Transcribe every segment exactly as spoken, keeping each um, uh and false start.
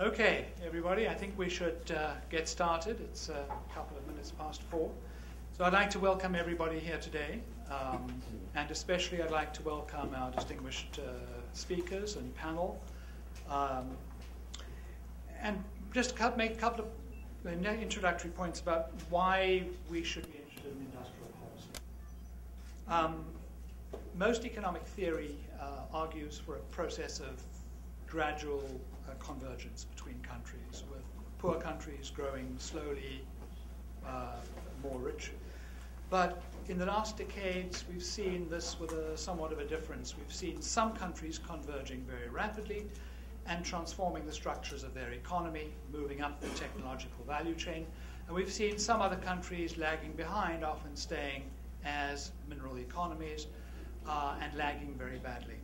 Okay, everybody, I think we should uh, get started. It's a couple of minutes past four. So I'd like to welcome everybody here today, um, and especially I'd like to welcome our distinguished uh, speakers and panel. Um, and just make a couple of introductory points about why we should be interested in industrial policy. Um, most economic theory uh, argues for a process of gradual uh, convergence between countries, with poor countries growing slowly uh, more rich. But in the last decades, we've seen this with a somewhat of a difference. We've seen some countries converging very rapidly and transforming the structures of their economy, moving up the technological value chain. And we've seen some other countries lagging behind, often staying as mineral economies uh, and lagging very badly.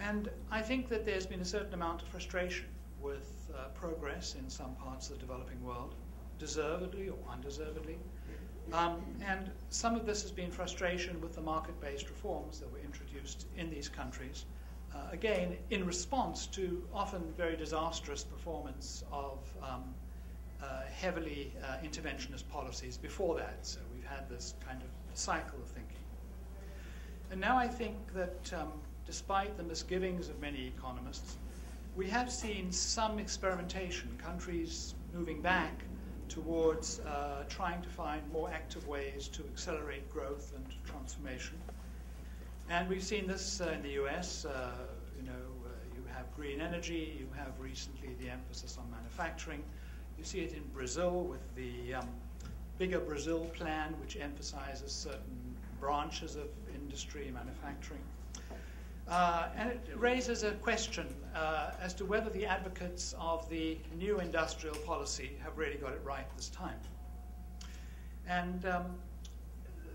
And I think that there's been a certain amount of frustration with uh, progress in some parts of the developing world, deservedly or undeservedly. Um, and some of this has been frustration with the market-based reforms that were introduced in these countries, uh, again, in response to often very disastrous performance of um, uh, heavily uh, interventionist policies before that. So we've had this kind of cycle of thinking. And now I think that um, despite the misgivings of many economists, we have seen some experimentation, countries moving back towards uh, trying to find more active ways to accelerate growth and transformation. And we've seen this uh, in the U S. Uh, you know, uh, you have green energy, you have recently the emphasis on manufacturing. You see it in Brazil with the um, bigger Brazil plan, which emphasizes certain branches of industry, manufacturing. Uh, and it raises a question uh, as to whether the advocates of the new industrial policy have really got it right this time. And um,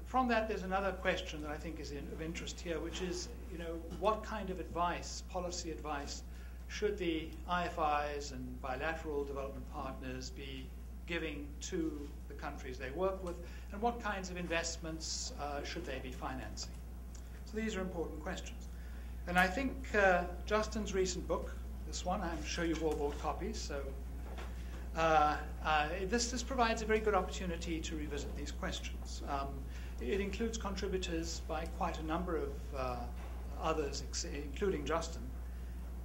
from that, there's another question that I think is in, of interest here, which is, you know, what kind of advice, policy advice, should the I F Is and bilateral development partners be giving to the countries they work with, and what kinds of investments uh, should they be financing? So these are important questions. And I think uh, Justin's recent book, this one, I'm sure you've all bought copies, so uh, uh, this, this provides a very good opportunity to revisit these questions. Um, it includes contributors by quite a number of uh, others, including Justin.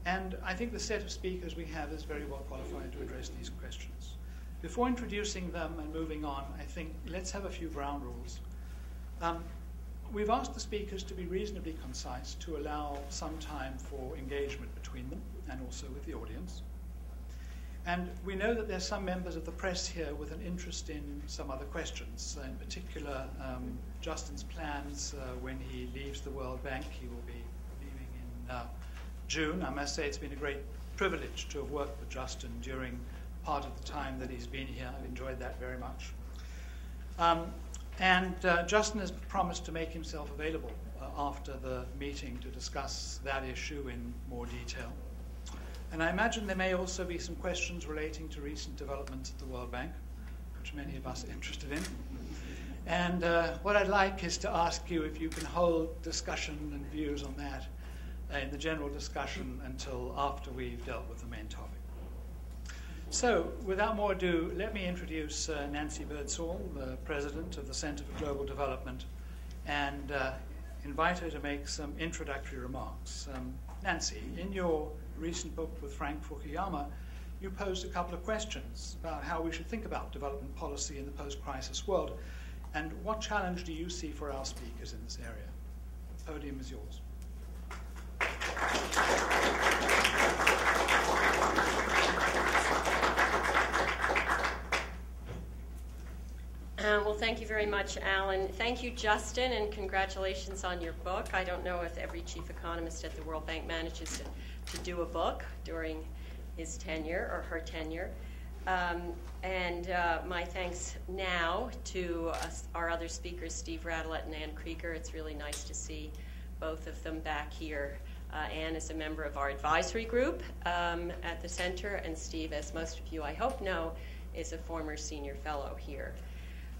And I think the set of speakers we have is very well qualified to address these questions. Before introducing them and moving on, I think let's have a few ground rules. Um, We've asked the speakers to be reasonably concise to allow some time for engagement between them and also with the audience. And we know that there's some members of the press here with an interest in some other questions. In particular, um, Justin's plans uh, when he leaves the World Bank. He will be leaving in uh, June. I must say it's been a great privilege to have worked with Justin during part of the time that he's been here. I've enjoyed that very much. Um, And uh, Justin has promised to make himself available uh, after the meeting to discuss that issue in more detail. And I imagine there may also be some questions relating to recent developments at the World Bank, which many of us are interested in. And uh, what I'd like is to ask you if you can hold discussion and views on that uh, in the general discussion until after we've dealt with the main topic. So, without more ado, let me introduce uh, Nancy Birdsall, the president of the Center for Global Development, and uh, invite her to make some introductory remarks. Um, Nancy, in your recent book with Frank Fukuyama, you posed a couple of questions about how we should think about development policy in the post-crisis world, and what challenge do you see for our speakers in this area? The podium is yours. Uh, well, thank you very much, Alan. Thank you, Justin, and congratulations on your book. I don't know if every chief economist at the World Bank manages to, to do a book during his tenure or her tenure. Um, and uh, my thanks now to uh, our other speakers, Steve Radelet and Anne Krueger. It's really nice to see both of them back here. Uh, Anne is a member of our advisory group um, at the center, and Steve, as most of you I hope know, is a former senior fellow here.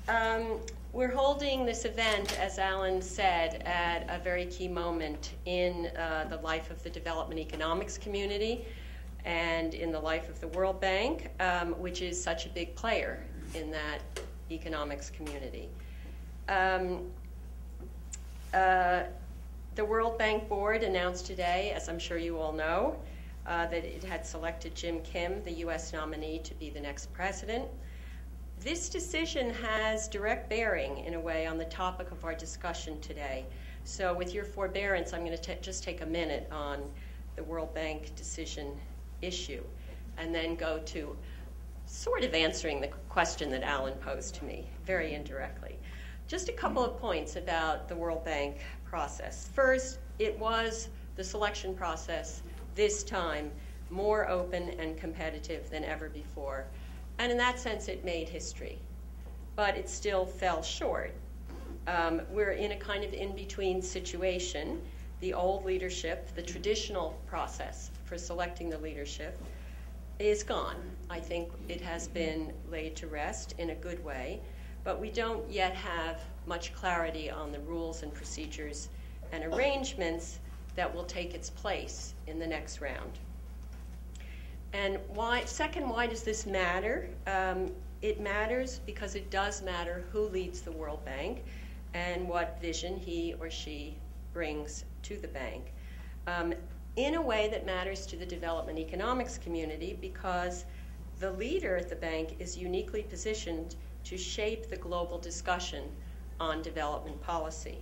Um, we're holding this event, as Alan said, at a very key moment in uh, the life of the development economics community. and in the life of the World Bank, um, which is such a big player in that economics community. Um, uh, the World Bank Board announced today, as I'm sure you all know, uh, that it had selected Jim Kim, the U S nominee, to be the next president. This decision has direct bearing, in a way, on the topic of our discussion today. So with your forbearance, I'm going to just take a minute on the World Bank decision issue, and then go to sort of answering the question that Alan posed to me, very indirectly. Just a couple of points about the World Bank process. First, it was the selection process this time more open and competitive than ever before. And in that sense, it made history, but it still fell short. Um, we're in a kind of in-between situation. The old leadership, the traditional process for selecting the leadership, is gone. I think it has been laid to rest in a good way, but we don't yet have much clarity on the rules and procedures and arrangements that will take its place in the next round. And why, second, why does this matter? Um, it matters because it does matter who leads the World Bank and what vision he or she brings to the bank, um, in a way that matters to the development economics community, because the leader at the bank is uniquely positioned to shape the global discussion on development policy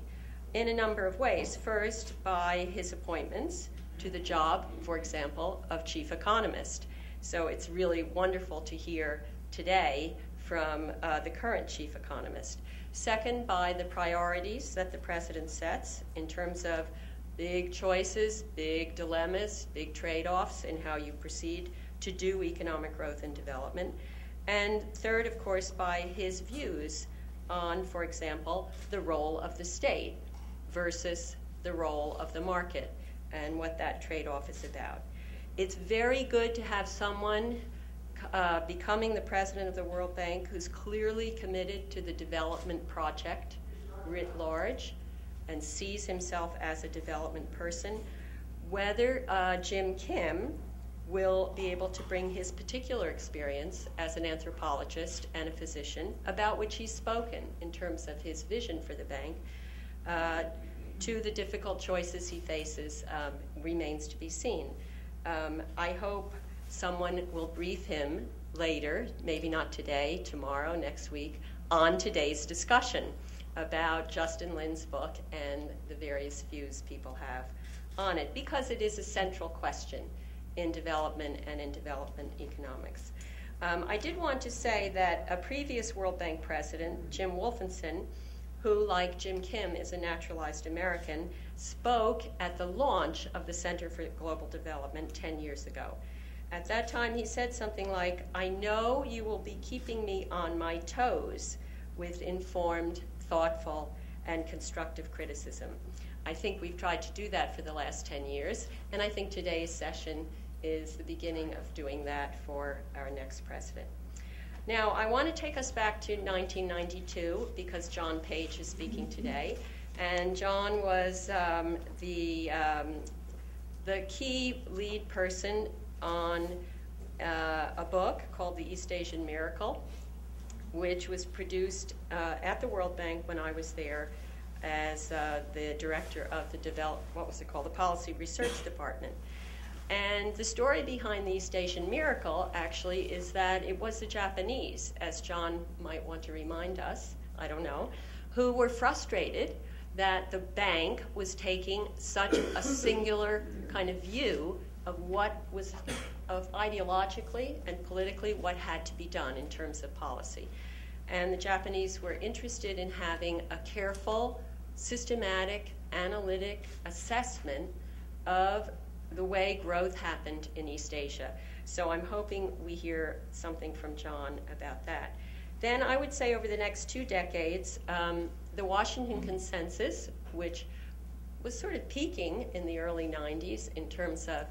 in a number of ways. First, by his appointments to the job, for example, of chief economist. So it's really wonderful to hear today from uh, the current chief economist. Second, by the priorities that the president sets in terms of big choices, big dilemmas, big trade-offs in how you proceed to do economic growth and development. And third, of course, by his views on, for example, the role of the state versus the role of the market and what that trade-off is about. It's very good to have someone uh, becoming the president of the World Bank who's clearly committed to the development project writ large and sees himself as a development person. Whether uh, Jim Kim will be able to bring his particular experience as an anthropologist and a physician, about which he's spoken in terms of his vision for the bank, uh, to the difficult choices he faces um, remains to be seen. Um, I hope someone will brief him later, maybe not today, tomorrow, next week, on today's discussion about Justin Lin's book and the various views people have on it, because it is a central question in development and in development economics. Um, I did want to say that a previous World Bank president, Jim Wolfensohn, who, like Jim Kim, is a naturalized American, spoke at the launch of the Center for Global Development ten years ago. At that time, he said something like, "I know you will be keeping me on my toes with informed, thoughtful, and constructive criticism." I think we've tried to do that for the last ten years, and I think today's session is the beginning of doing that for our next president. Now, I want to take us back to nineteen ninety-two, because John Page is speaking today. And John was um, the, um, the key lead person on uh, a book called The East Asian Miracle, which was produced uh, at the World Bank when I was there as uh, the director of the develop, what was it called, the Policy Research Department. And the story behind the East Asian Miracle, actually, is that it was the Japanese, as John might want to remind us, I don't know, who were frustrated that the bank was taking such a singular kind of view of what was, of ideologically and politically what had to be done in terms of policy. And the Japanese were interested in having a careful, systematic, analytic assessment of the way growth happened in East Asia. So I'm hoping we hear something from John about that. Then I would say over the next two decades, um, the Washington Consensus, which was sort of peaking in the early nineties in terms of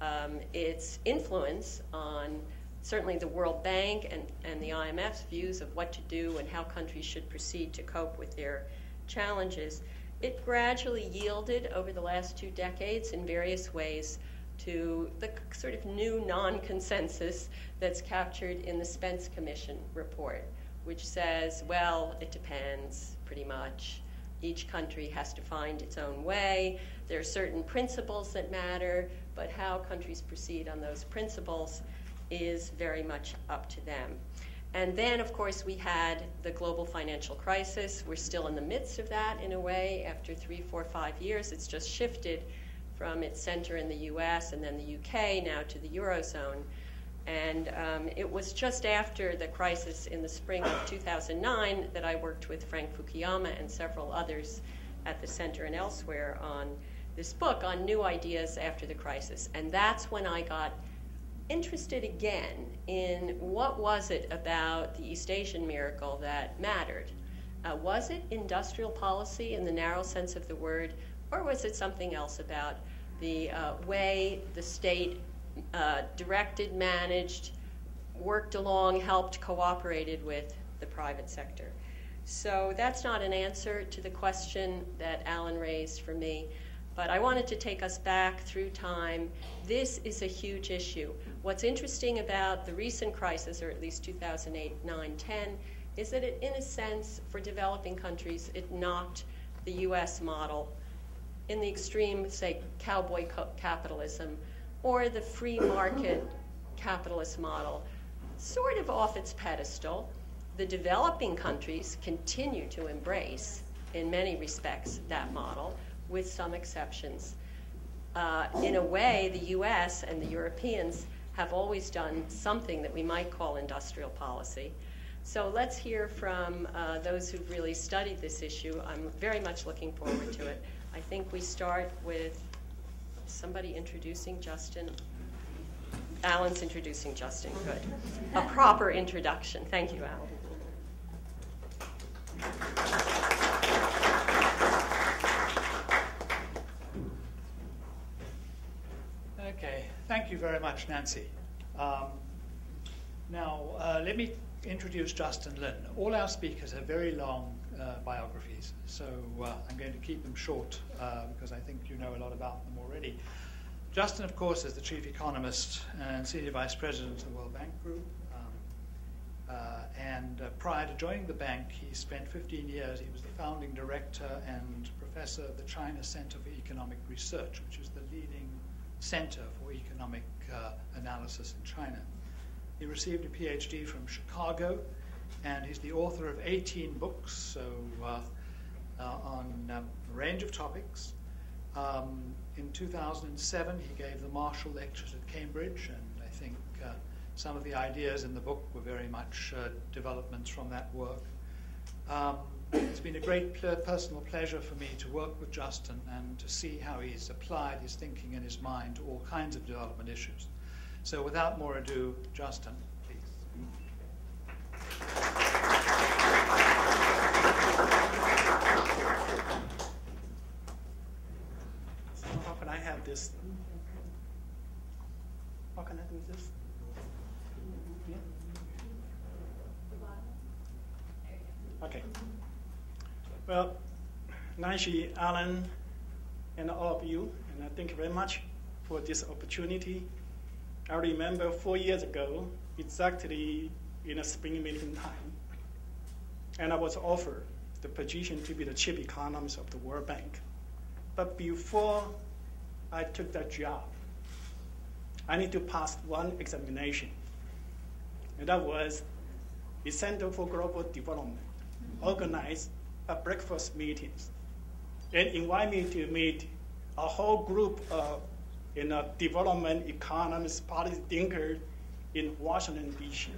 um, its influence on certainly the World Bank and, and the I M F's views of what to do and how countries should proceed to cope with their challenges, it gradually yielded over the last two decades in various ways to the sort of new non-consensus that's captured in the Spence Commission report, which says, well, it depends pretty much. Each country has to find its own way. There are certain principles that matter, but how countries proceed on those principles is very much up to them. And then, of course, we had the global financial crisis. We're still in the midst of that, in a way. After three, four, five years, it's just shifted from its center in the U S and then the U K now to the Eurozone. And um, it was just after the crisis in the spring of two thousand nine that I worked with Frank Fukuyama and several others at the center and elsewhere on this book on new ideas after the crisis. And that's when I got interested again in what was it about the East Asian miracle that mattered. Uh, was it industrial policy in the narrow sense of the word, or was it something else about the uh, way the state Uh, directed, managed, worked along, helped, cooperated with the private sector? So that's not an answer to the question that Alan raised for me, but I wanted to take us back through time. This is a huge issue. What's interesting about the recent crisis, or at least two thousand eight, nine, ten, is that it, in a sense, for developing countries, it knocked the U S model in the extreme, say, cowboy co- capitalism, or the free market capitalist model, sort of off its pedestal. The developing countries continue to embrace, in many respects, that model, with some exceptions. Uh, in a way, the U S and the Europeans have always done something that we might call industrial policy. So let's hear from uh, those who've really studied this issue. I'm very much looking forward to it. I think we start with somebody introducing Justin. Alan's introducing Justin, good. A proper introduction. Thank you, Alan. Okay, thank you very much, Nancy. Um, now, uh, let me introduce Justin Lin. All our speakers have very long Uh, biographies, so uh, I'm going to keep them short uh, because I think you know a lot about them already. Justin, of course, is the chief economist and senior vice president of the World Bank Group, um, uh, and uh, prior to joining the bank, he spent fifteen years, he was the founding director and professor of the China Center for Economic Research, which is the leading center for economic uh, analysis in China. He received a P H D from Chicago, and he's the author of eighteen books, so uh, uh, on um, a range of topics. Um, in two thousand seven, he gave the Marshall Lecture at Cambridge, and I think uh, some of the ideas in the book were very much uh, developments from that work. Um, it's been a great pl- personal pleasure for me to work with Justin and to see how he's applied his thinking and his mind to all kinds of development issues. So without more ado, Justin. This. How can I do this? Yeah. Okay. Well, Nancy, Alan, and all of you, and I thank you very much for this opportunity. I remember four years ago, exactly in a spring meeting time, and I was offered the position to be the chief economist of the World Bank. But before I took that job, I need to pass one examination, and that was the Center for Global Development organized a breakfast meetings and invited me to meet a whole group of you know, development economists, policy thinkers in Washington, D C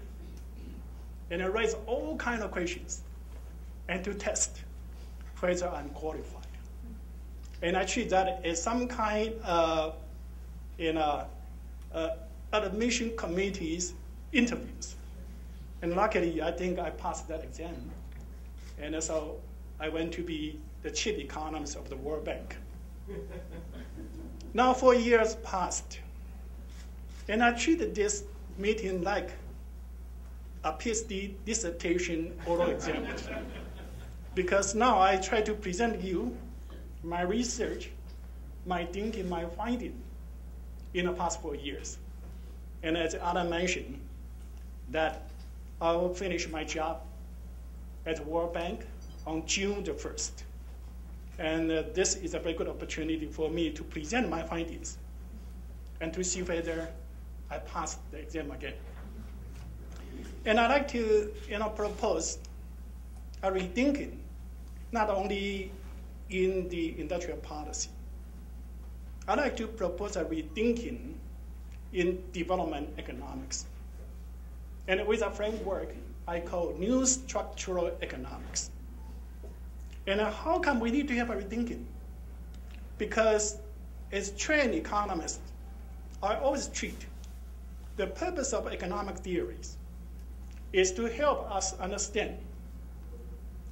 And I raised all kinds of questions and to test whether I'm qualified. And I treat that as some kind of you know, uh, admission committee's interviews. And luckily, I think I passed that exam. And so I went to be the chief economist of the World Bank. Now four years passed. And I treated this meeting like a PhD dissertation oral exam. Because now I try to present you my research, my thinking, my finding in the past four years. And as Adam mentioned, that I will finish my job at the World Bank on June the first. And uh, this is a very good opportunity for me to present my findings and to see whether I pass the exam again. And I'd like to you know, propose a rethinking, not only in the industrial policy. I'd like to propose a rethinking in development economics, and with a framework I call New Structural Economics. And how come we need to have a rethinking? Because as trained economists, I always treat the purpose of economic theories is to help us understand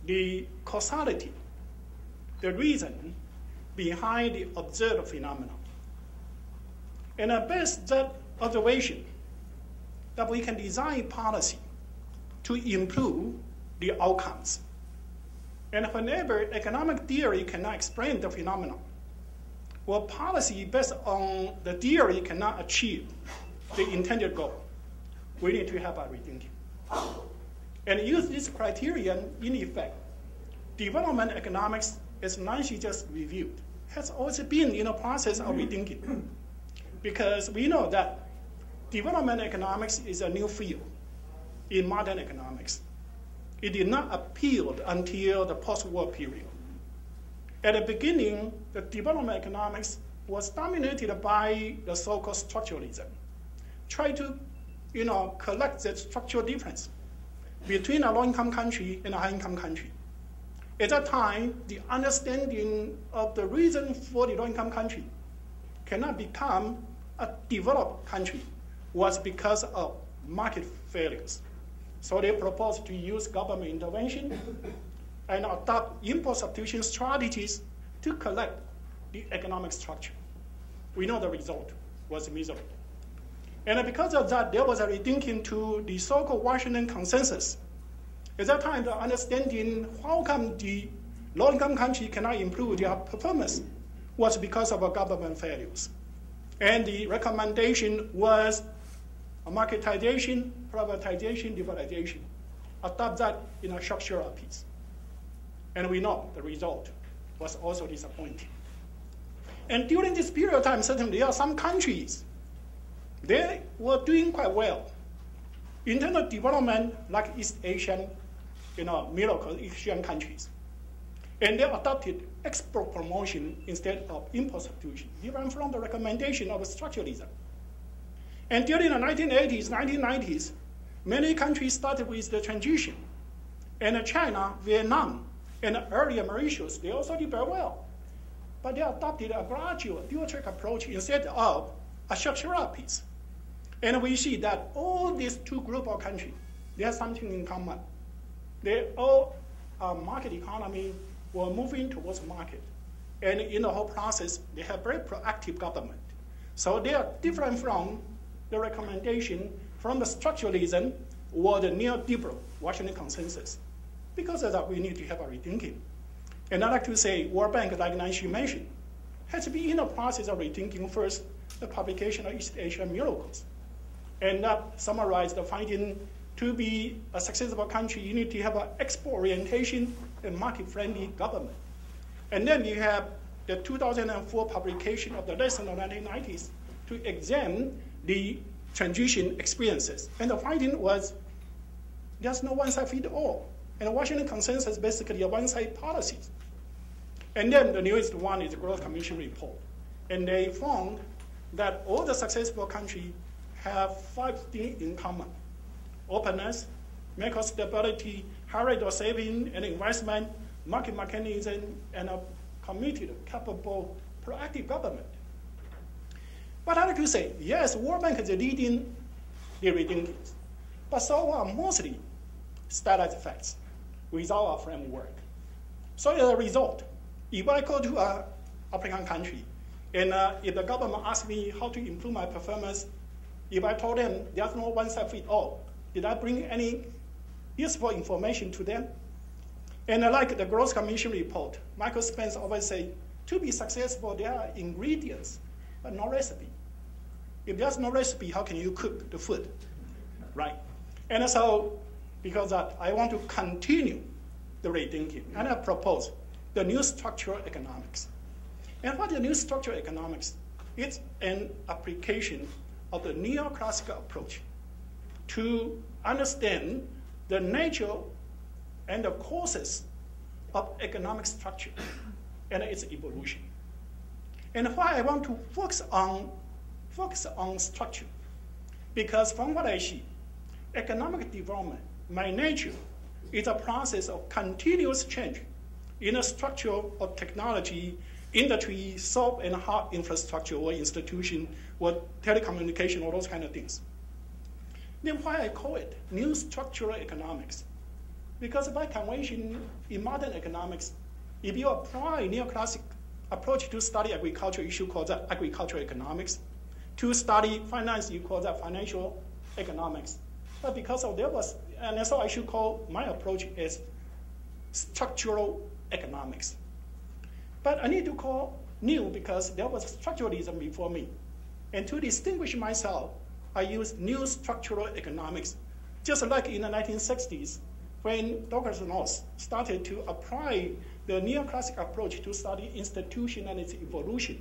the causality, the reason behind the observed phenomena. And at best that observation that we can design policy to improve the outcomes. And whenever economic theory cannot explain the phenomenon, well, policy based on the theory cannot achieve the intended goal, we need to have a rethinking. And use this criterion, in effect, development economics, as Nancy just reviewed, has also been in a process of rethinking. Because we know that development economics is a new field in modern economics. It did not appear until the post-war period. At the beginning, the development economics was dominated by the so-called structuralism. Try to you know, collect the structural difference between a low-income country and a high-income country. At that time, the understanding of the reason for the low-income country cannot become a developed country was because of market failures. So they proposed to use government intervention and adopt import substitution strategies to collect the economic structure. We know the result was miserable. And because of that, there was a rethinking to the so-called Washington Consensus. At that time, the understanding how come the low-income country cannot improve their performance was because of government failures. And the recommendation was marketization, privatization, liberalization. Adopt that in a structural piece. And we know the result was also disappointing. And during this period of time, certainly there are some countries, they were doing quite well. Internal development, like East Asian, you know, Miracle Asian countries. And they adopted export promotion instead of import substitution, even from the recommendation of structuralism. And during the nineteen eighties, nineteen nineties, many countries started with the transition. And China, Vietnam, and earlier Mauritius, they also did very well. But they adopted a gradual dual-track approach instead of a structural piece. And we see that all these two groups of countries, they have something in common. They all are market economy, were moving towards market. And in the whole process, they have very proactive government. So they are different from the recommendation from the structuralism or the neoliberal Washington Consensus. Because of that, we need to have a rethinking. And I'd like to say, World Bank, like Nancy mentioned, has been in the process of rethinking first the publication of East Asian Miracles. And that summarized the finding to be a successful country, you need to have an export orientation and market-friendly government. And then you have the two thousand four publication of the lesson of the nineteen nineties to examine the transition experiences. And the finding was there's no one-size-fits-all. And the Washington Consensus is basically a one-side policy. And then the newest one is the Growth Commission report. And they found that all the successful countries have five things in common: openness, macro stability, high rate of saving and investment, market mechanism, and a committed, capable, proactive government. But I like to say, yes, World Bank is leading the rethinkings, but so are mostly status facts without a framework. So as a result, if I go to an African country, and uh, if the government asks me how to improve my performance, if I told them there's no one size fits all, did I bring any useful information to them? And I like the Growth Commission report, Michael Spence always say, to be successful, there are ingredients, but no recipe. If there's no recipe, how can you cook the food, right? And so, because that, I want to continue the rethinking, and I propose the new structural economics. And what the new structural economics? It's an application of the neoclassical approach to understand the nature and the causes of economic structure and its evolution. And why I want to focus on, focus on structure, because from what I see, economic development, by nature, is a process of continuous change in the structure of technology, industry, soft and hard infrastructure, or institution, or telecommunication, or those kind of things. Then why I call it new structural economics? Because by convention, in modern economics, if you apply a neoclassic approach to study agriculture, you should call that agricultural economics. To study finance, you call that financial economics. But because of there was, and so I should call my approach as structural economics. But I need to call new because there was structuralism before me. And to distinguish myself, I use new structural economics, just like in the nineteen sixties, when Douglas North started to apply the neoclassic approach to study institution and its evolution.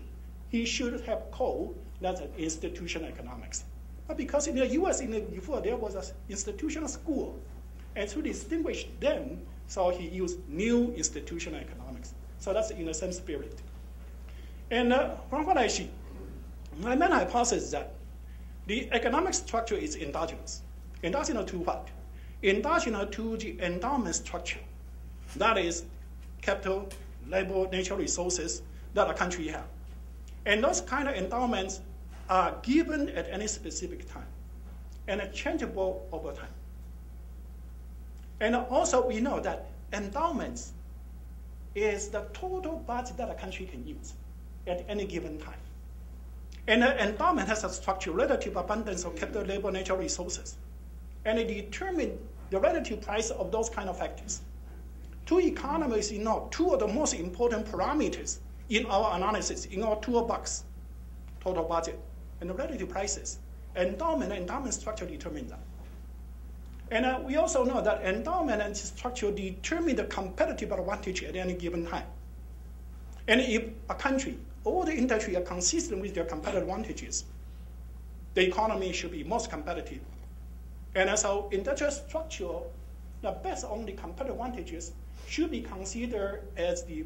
He should have called that institutional economics. But because in the U S, in the, before there was an institutional school, and to distinguish them, so he used new institutional economics. So that's in the same spirit. And uh, from what I see, my main hypothesis is that the economic structure is endogenous. Endogenous to what? Endogenous to the endowment structure. That is capital, labor, natural resources that a country has. And those kind of endowments are given at any specific time and are changeable over time. And also we know that endowments is the total budget that a country can use at any given time. And an endowment has a structure, relative abundance of capital, labor, natural resources. And it determines the relative price of those kind of factors. Two economists, you know, two of the most important parameters in our analysis, in our toolbox, total budget and the relative prices. Endowment and endowment structure determine that. And uh, we also know that endowment and structure determine the competitive advantage at any given time. And if a country or the industry are consistent with their competitive advantages, the economy should be most competitive. And so industrial structure, the best on the competitive advantages, should be considered as the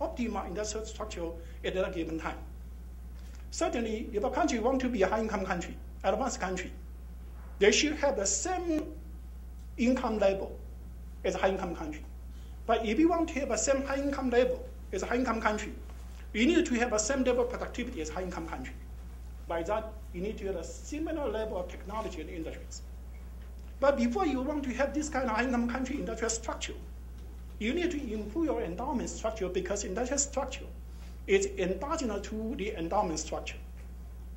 optimal industrial structure at a given time. Certainly, if a country wants to be a high-income country, advanced country, they should have the same income level as a high-income country. But if you want to have the same high-income level as a high-income country, you need to have the same level of productivity as a high-income country. By that, you need to have a similar level of technology and industries. But before you want to have this kind of high-income country industrial structure, you need to improve your endowment structure, because industrial structure is endogenous to the endowment structure.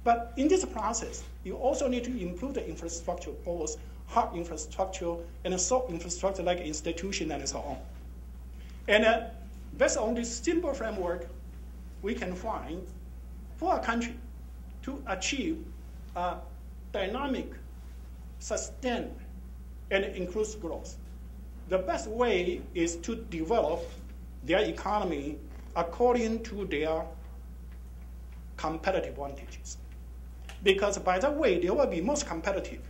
But in this process, you also need to improve the infrastructure, both hard infrastructure and soft infrastructure like institution and so on. And uh, based on this simple framework, we can find for a country to achieve a dynamic, sustained, and inclusive growth, the best way is to develop their economy according to their competitive advantages. Because by that way, they will be most competitive.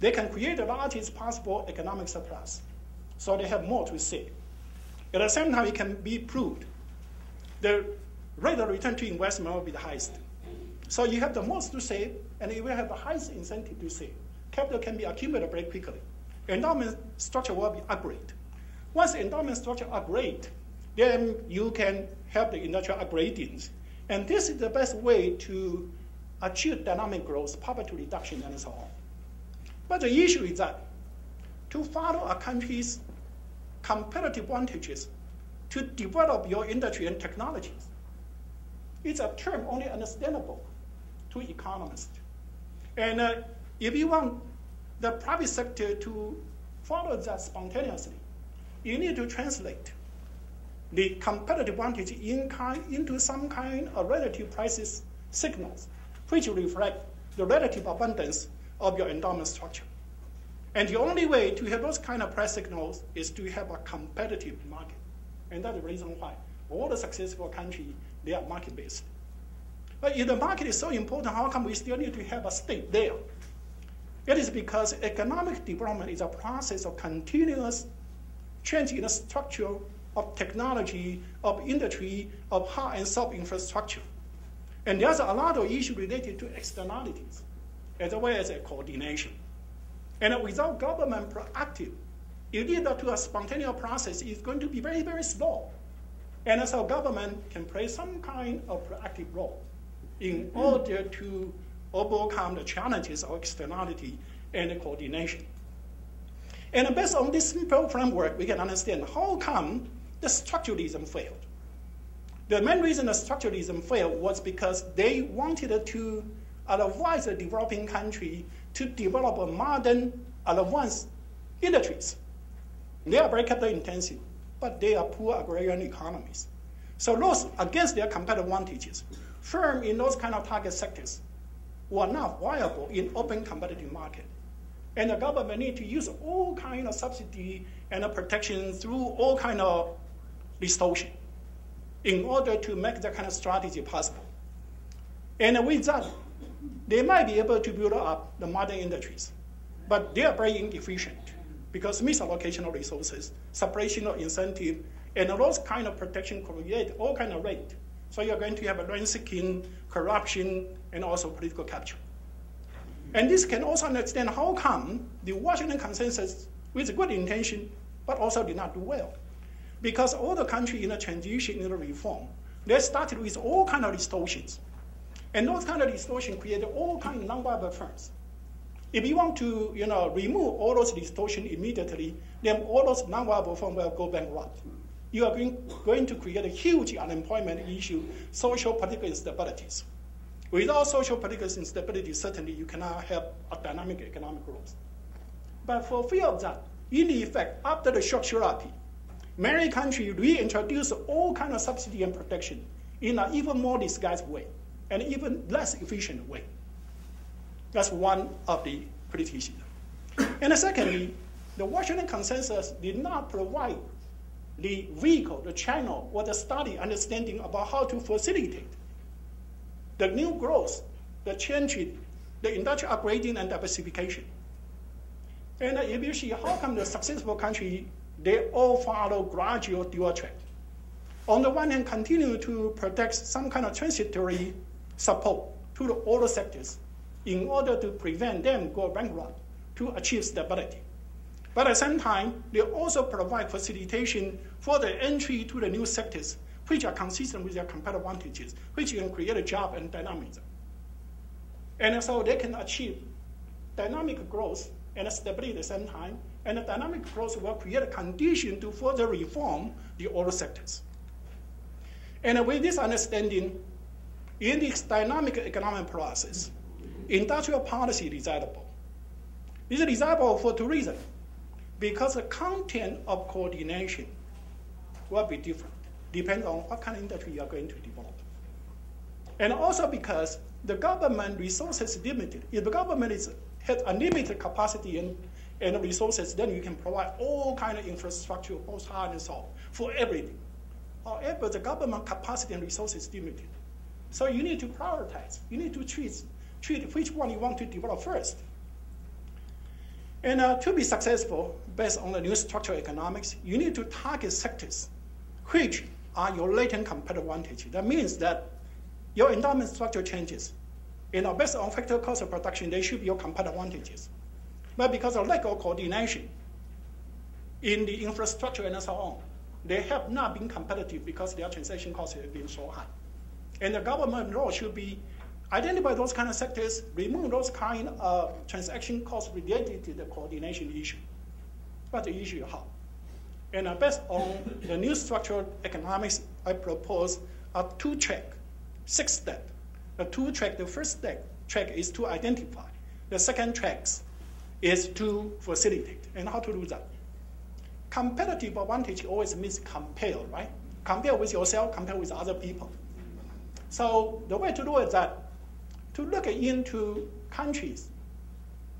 They can create the largest possible economic surplus, so they have more to save. At the same time, it can be proved the rate of return to investment will be the highest. So you have the most to save, and you will have the highest incentive to save. Capital can be accumulated very quickly. Endowment structure will be upgraded. Once endowment structure upgraded, then you can have the industrial upgradings. And this is the best way to achieve dynamic growth, poverty reduction, and so on. But the issue is that to follow a country's competitive advantages, to develop your industry and technologies, it's a term only understandable to economists. And uh, if you want the private sector to follow that spontaneously, you need to translate the competitive advantage in kind, into some kind of relative prices signals, which reflect the relative abundance of your endowment structure. And the only way to have those kind of price signals is to have a competitive market. And that's the reason why all the successful countries, they are market-based. But if the market is so important, how come we still need to have a state there? It is because economic development is a process of continuous change in the structure of technology, of industry, of hard and soft infrastructure. And there's a lot of issues related to externalities, as well as a coordination. And without government proactive, it leads to a spontaneous process. It's going to be very, very slow. And so government can play some kind of proactive role in order to overcome the challenges of externality and coordination. And based on this simple framework, we can understand how come the structuralism failed. The main reason the structuralism failed was because they wanted to advise a developing country to develop a modern advanced industries. They are very capital intensive, but they are poor agrarian economies. So those against their competitive advantages, firms in those kind of target sectors were not viable in open competitive market. And the government need to use all kind of subsidy and protection through all kind of distortion in order to make that kind of strategy possible. And with that, they might be able to build up the modern industries, but they are very inefficient because misallocation of resources, suppression of incentive, and those kind of protection create all kind of rate. So you're going to have a rent seeking, corruption, and also political capture. And this can also understand how come the Washington Consensus, with good intention, but also did not do well. Because all the country in the transition, in the reform, they started with all kind of distortions. And those kind of distortions created all kind of number of firms. If you want to you know, remove all those distortions immediately, then all those number of firms will go bankrupt. You are going to create a huge unemployment issue, social political instabilities. Without social political instability, certainly you cannot have a dynamic economic growth. But for fear of that, in effect, after the shock therapy, many countries reintroduce all kinds of subsidy and protection in an even more disguised way, and even less efficient way. That's one of the criticisms. And secondly, the Washington Consensus did not provide the vehicle, the channel, or the study understanding about how to facilitate the new growth, the change, the industrial upgrading and diversification. And if you see how come the successful country, they all follow gradual dual track. On the one hand, continue to protect some kind of transitory support to the older sectors in order to prevent them go bankrupt to achieve stability. But at the same time, they also provide facilitation for the entry to the new sectors which are consistent with their competitive advantages, which can create a job and dynamism. And so they can achieve dynamic growth and stability at the same time, and the dynamic growth will create a condition to further reform the oil sectors. And with this understanding, in this dynamic economic process, industrial policy is desirable. It is desirable for two reasons, because the content of coordination will be different. Depends on what kind of industry you are going to develop. And also because the government resources is limited. If the government is, has unlimited capacity and, and resources, then you can provide all kind of infrastructure, both hard and soft, for everything. However, the government capacity and resources is limited. So you need to prioritize. You need to treat, treat which one you want to develop first. And uh, to be successful, based on the new structural economics, you need to target sectors which are your latent competitive advantage. That means that your endowment structure changes. You know, based on factor cost of production, they should be your competitive advantages. But because of lack of coordination in the infrastructure and so on, they have not been competitive because their transaction costs have been so high. And the government role should be identify those kind of sectors, remove those kind of transaction costs related to the coordination issue. But the issue how? And based on the new structural economics, I propose a two-track, six-step. The two-track, the first step, track is to identify. The second track is to facilitate. And how to do that? Competitive advantage always means compare, right? Compare with yourself, compare with other people. So the way to do it is that to look into countries,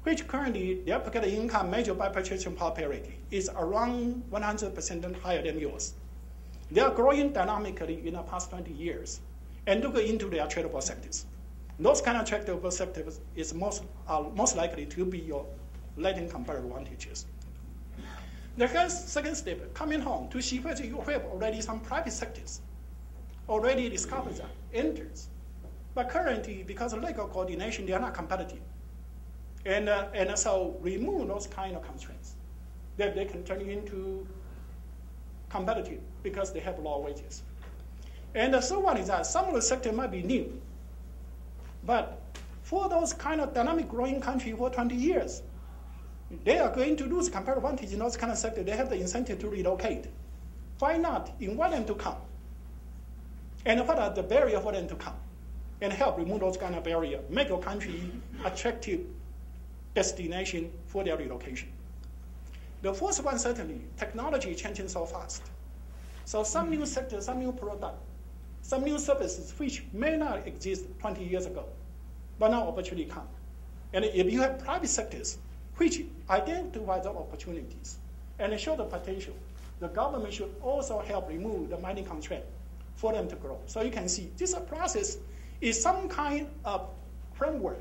which currently their per capita income measured by purchasing power parity is around one hundred percent higher than yours. They are growing dynamically in the past twenty years. And look into their tradable sectors. Those kind of tradable sectors is most, are most likely to be your Latin comparative advantages. The second step, coming home to see whether you have already some private sectors, already discovered that, enters. But currently, because of lack of coordination, they are not competitive. And, uh, and so remove those kind of constraints that they can turn into competitive because they have low wages. And the third one is that some of the sector might be new. But for those kind of dynamic growing country for twenty years, they are going to lose comparative advantage in those kind of sector. They have the incentive to relocate. Why not invite them to come? And what are the barriers for them to come? And help remove those kind of barriers. Make your country attractive destination for their relocation. The fourth one, certainly, technology changing so fast. So some new sectors, some new product, some new services which may not exist twenty years ago, but now opportunity come. And if you have private sectors which identify the opportunities and show the potential, the government should also help remove the mining constraint for them to grow. So you can see this process is some kind of framework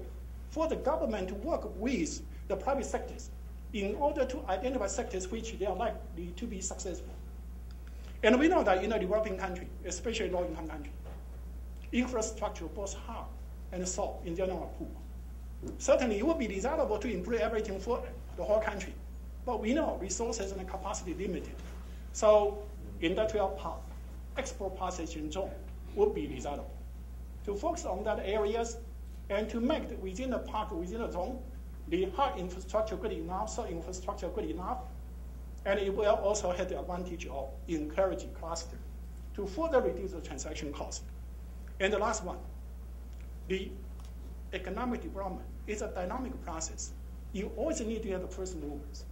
for the government to work with the private sectors in order to identify sectors which they are likely to be successful. And we know that in a developing country, especially low-income country, infrastructure both hard and soft in general poor. Certainly, it would be desirable to improve everything for the whole country, but we know resources and capacity limited. So, industrial park, export passage zone would be desirable. To focus on that areas and to make the, within the park, within the zone, the hard infrastructure good enough, soft infrastructure good enough. And it will also have the advantage of encouraging cluster to further reduce the transaction cost. And the last one, the economic development is a dynamic process. You always need to have the first movers.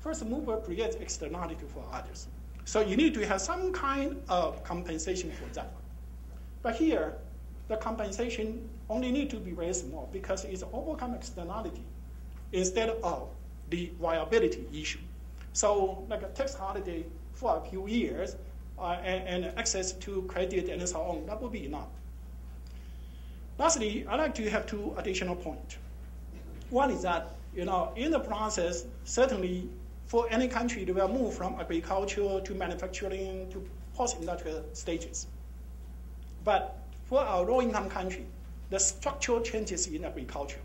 First mover creates externality for others. So you need to have some kind of compensation for that. But here, the compensation only needs to be very small because it's overcome externality instead of the viability issue. So like a tax holiday for a few years uh, and, and access to credit and so on, that would be enough. Lastly, I'd like to have two additional points. One is that, you know, in the process, certainly for any country, they will move from agriculture to manufacturing to post-industrial stages. But for our low-income country, the structural changes in agriculture,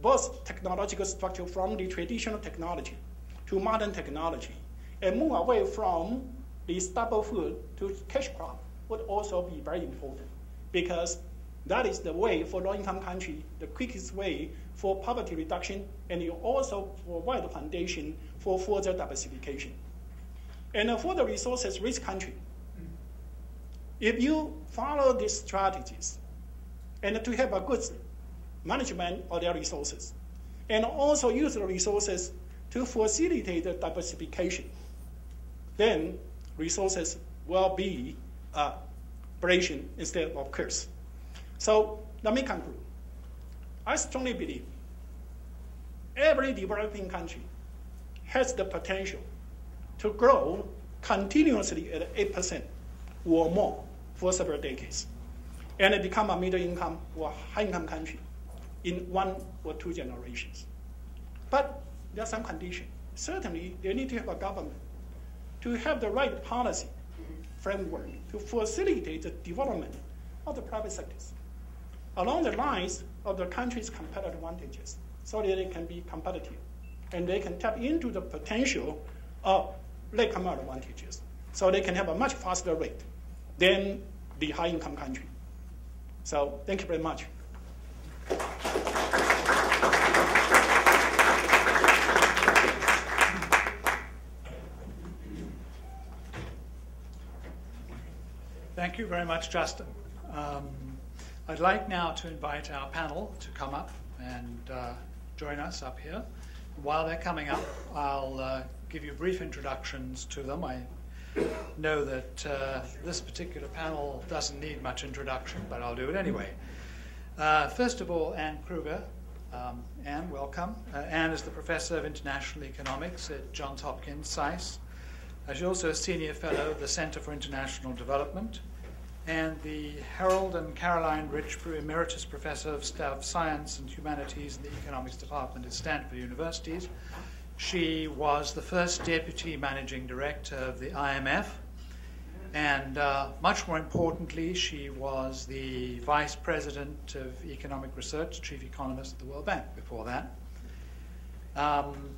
both technological structure from the traditional technology to modern technology, and move away from the staple food to cash crop would also be very important because that is the way for low-income country, the quickest way for poverty reduction, and you also provide the foundation for further diversification. And for the resources-rich country, if you follow these strategies and to have a good management of their resources, and also use the resources to facilitate the diversification, then resources will be a blessing instead of curse. So let me conclude. I strongly believe every developing country has the potential to grow continuously at eight percent or more for several decades, and become a middle income or high income country in one or two generations. But there are some conditions. Certainly, they need to have a government to have the right policy framework to facilitate the development of the private sectors along the lines of the country's competitive advantages so that they can be competitive and they can tap into the potential of their competitive advantages so they can have a much faster rate than the high-income country. So thank you very much. Thank you very much, Justin. Um, I'd like now to invite our panel to come up and uh, join us up here. While they're coming up, I'll uh, give you brief introductions to them. I know that uh, this particular panel doesn't need much introduction, but I'll do it anyway. Uh, first of all, Anne Krueger Um, Anne, welcome. Uh, Anne is the Professor of International Economics at Johns Hopkins S A I S. Uh, she's also a Senior Fellow of the Center for International Development and the Harold and Caroline Rich Emeritus Professor of Science and Humanities in the Economics Department at Stanford Universities. She was the first Deputy Managing Director of the I M F, and uh, much more importantly, she was the Vice President of Economic Research, Chief Economist at the World Bank before that. Um,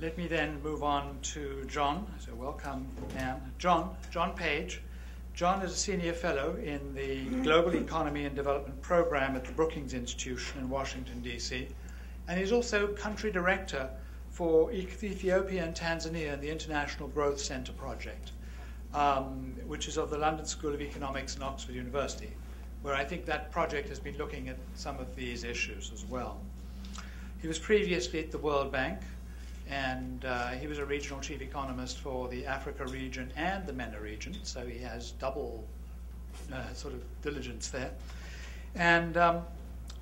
let me then move on to John. So welcome, Anne. John, John Page. John is a Senior Fellow in the Global Economy and Development Program at the Brookings Institution in Washington, D C, and he's also Country Director for Ethiopia and Tanzania and the International Growth Center project. Um, which is of the London School of Economics and Oxford University, where I think that project has been looking at some of these issues as well. He was previously at the World Bank, and uh, he was a regional chief economist for the Africa region and the MENA region, so he has double uh, sort of diligence there. And um,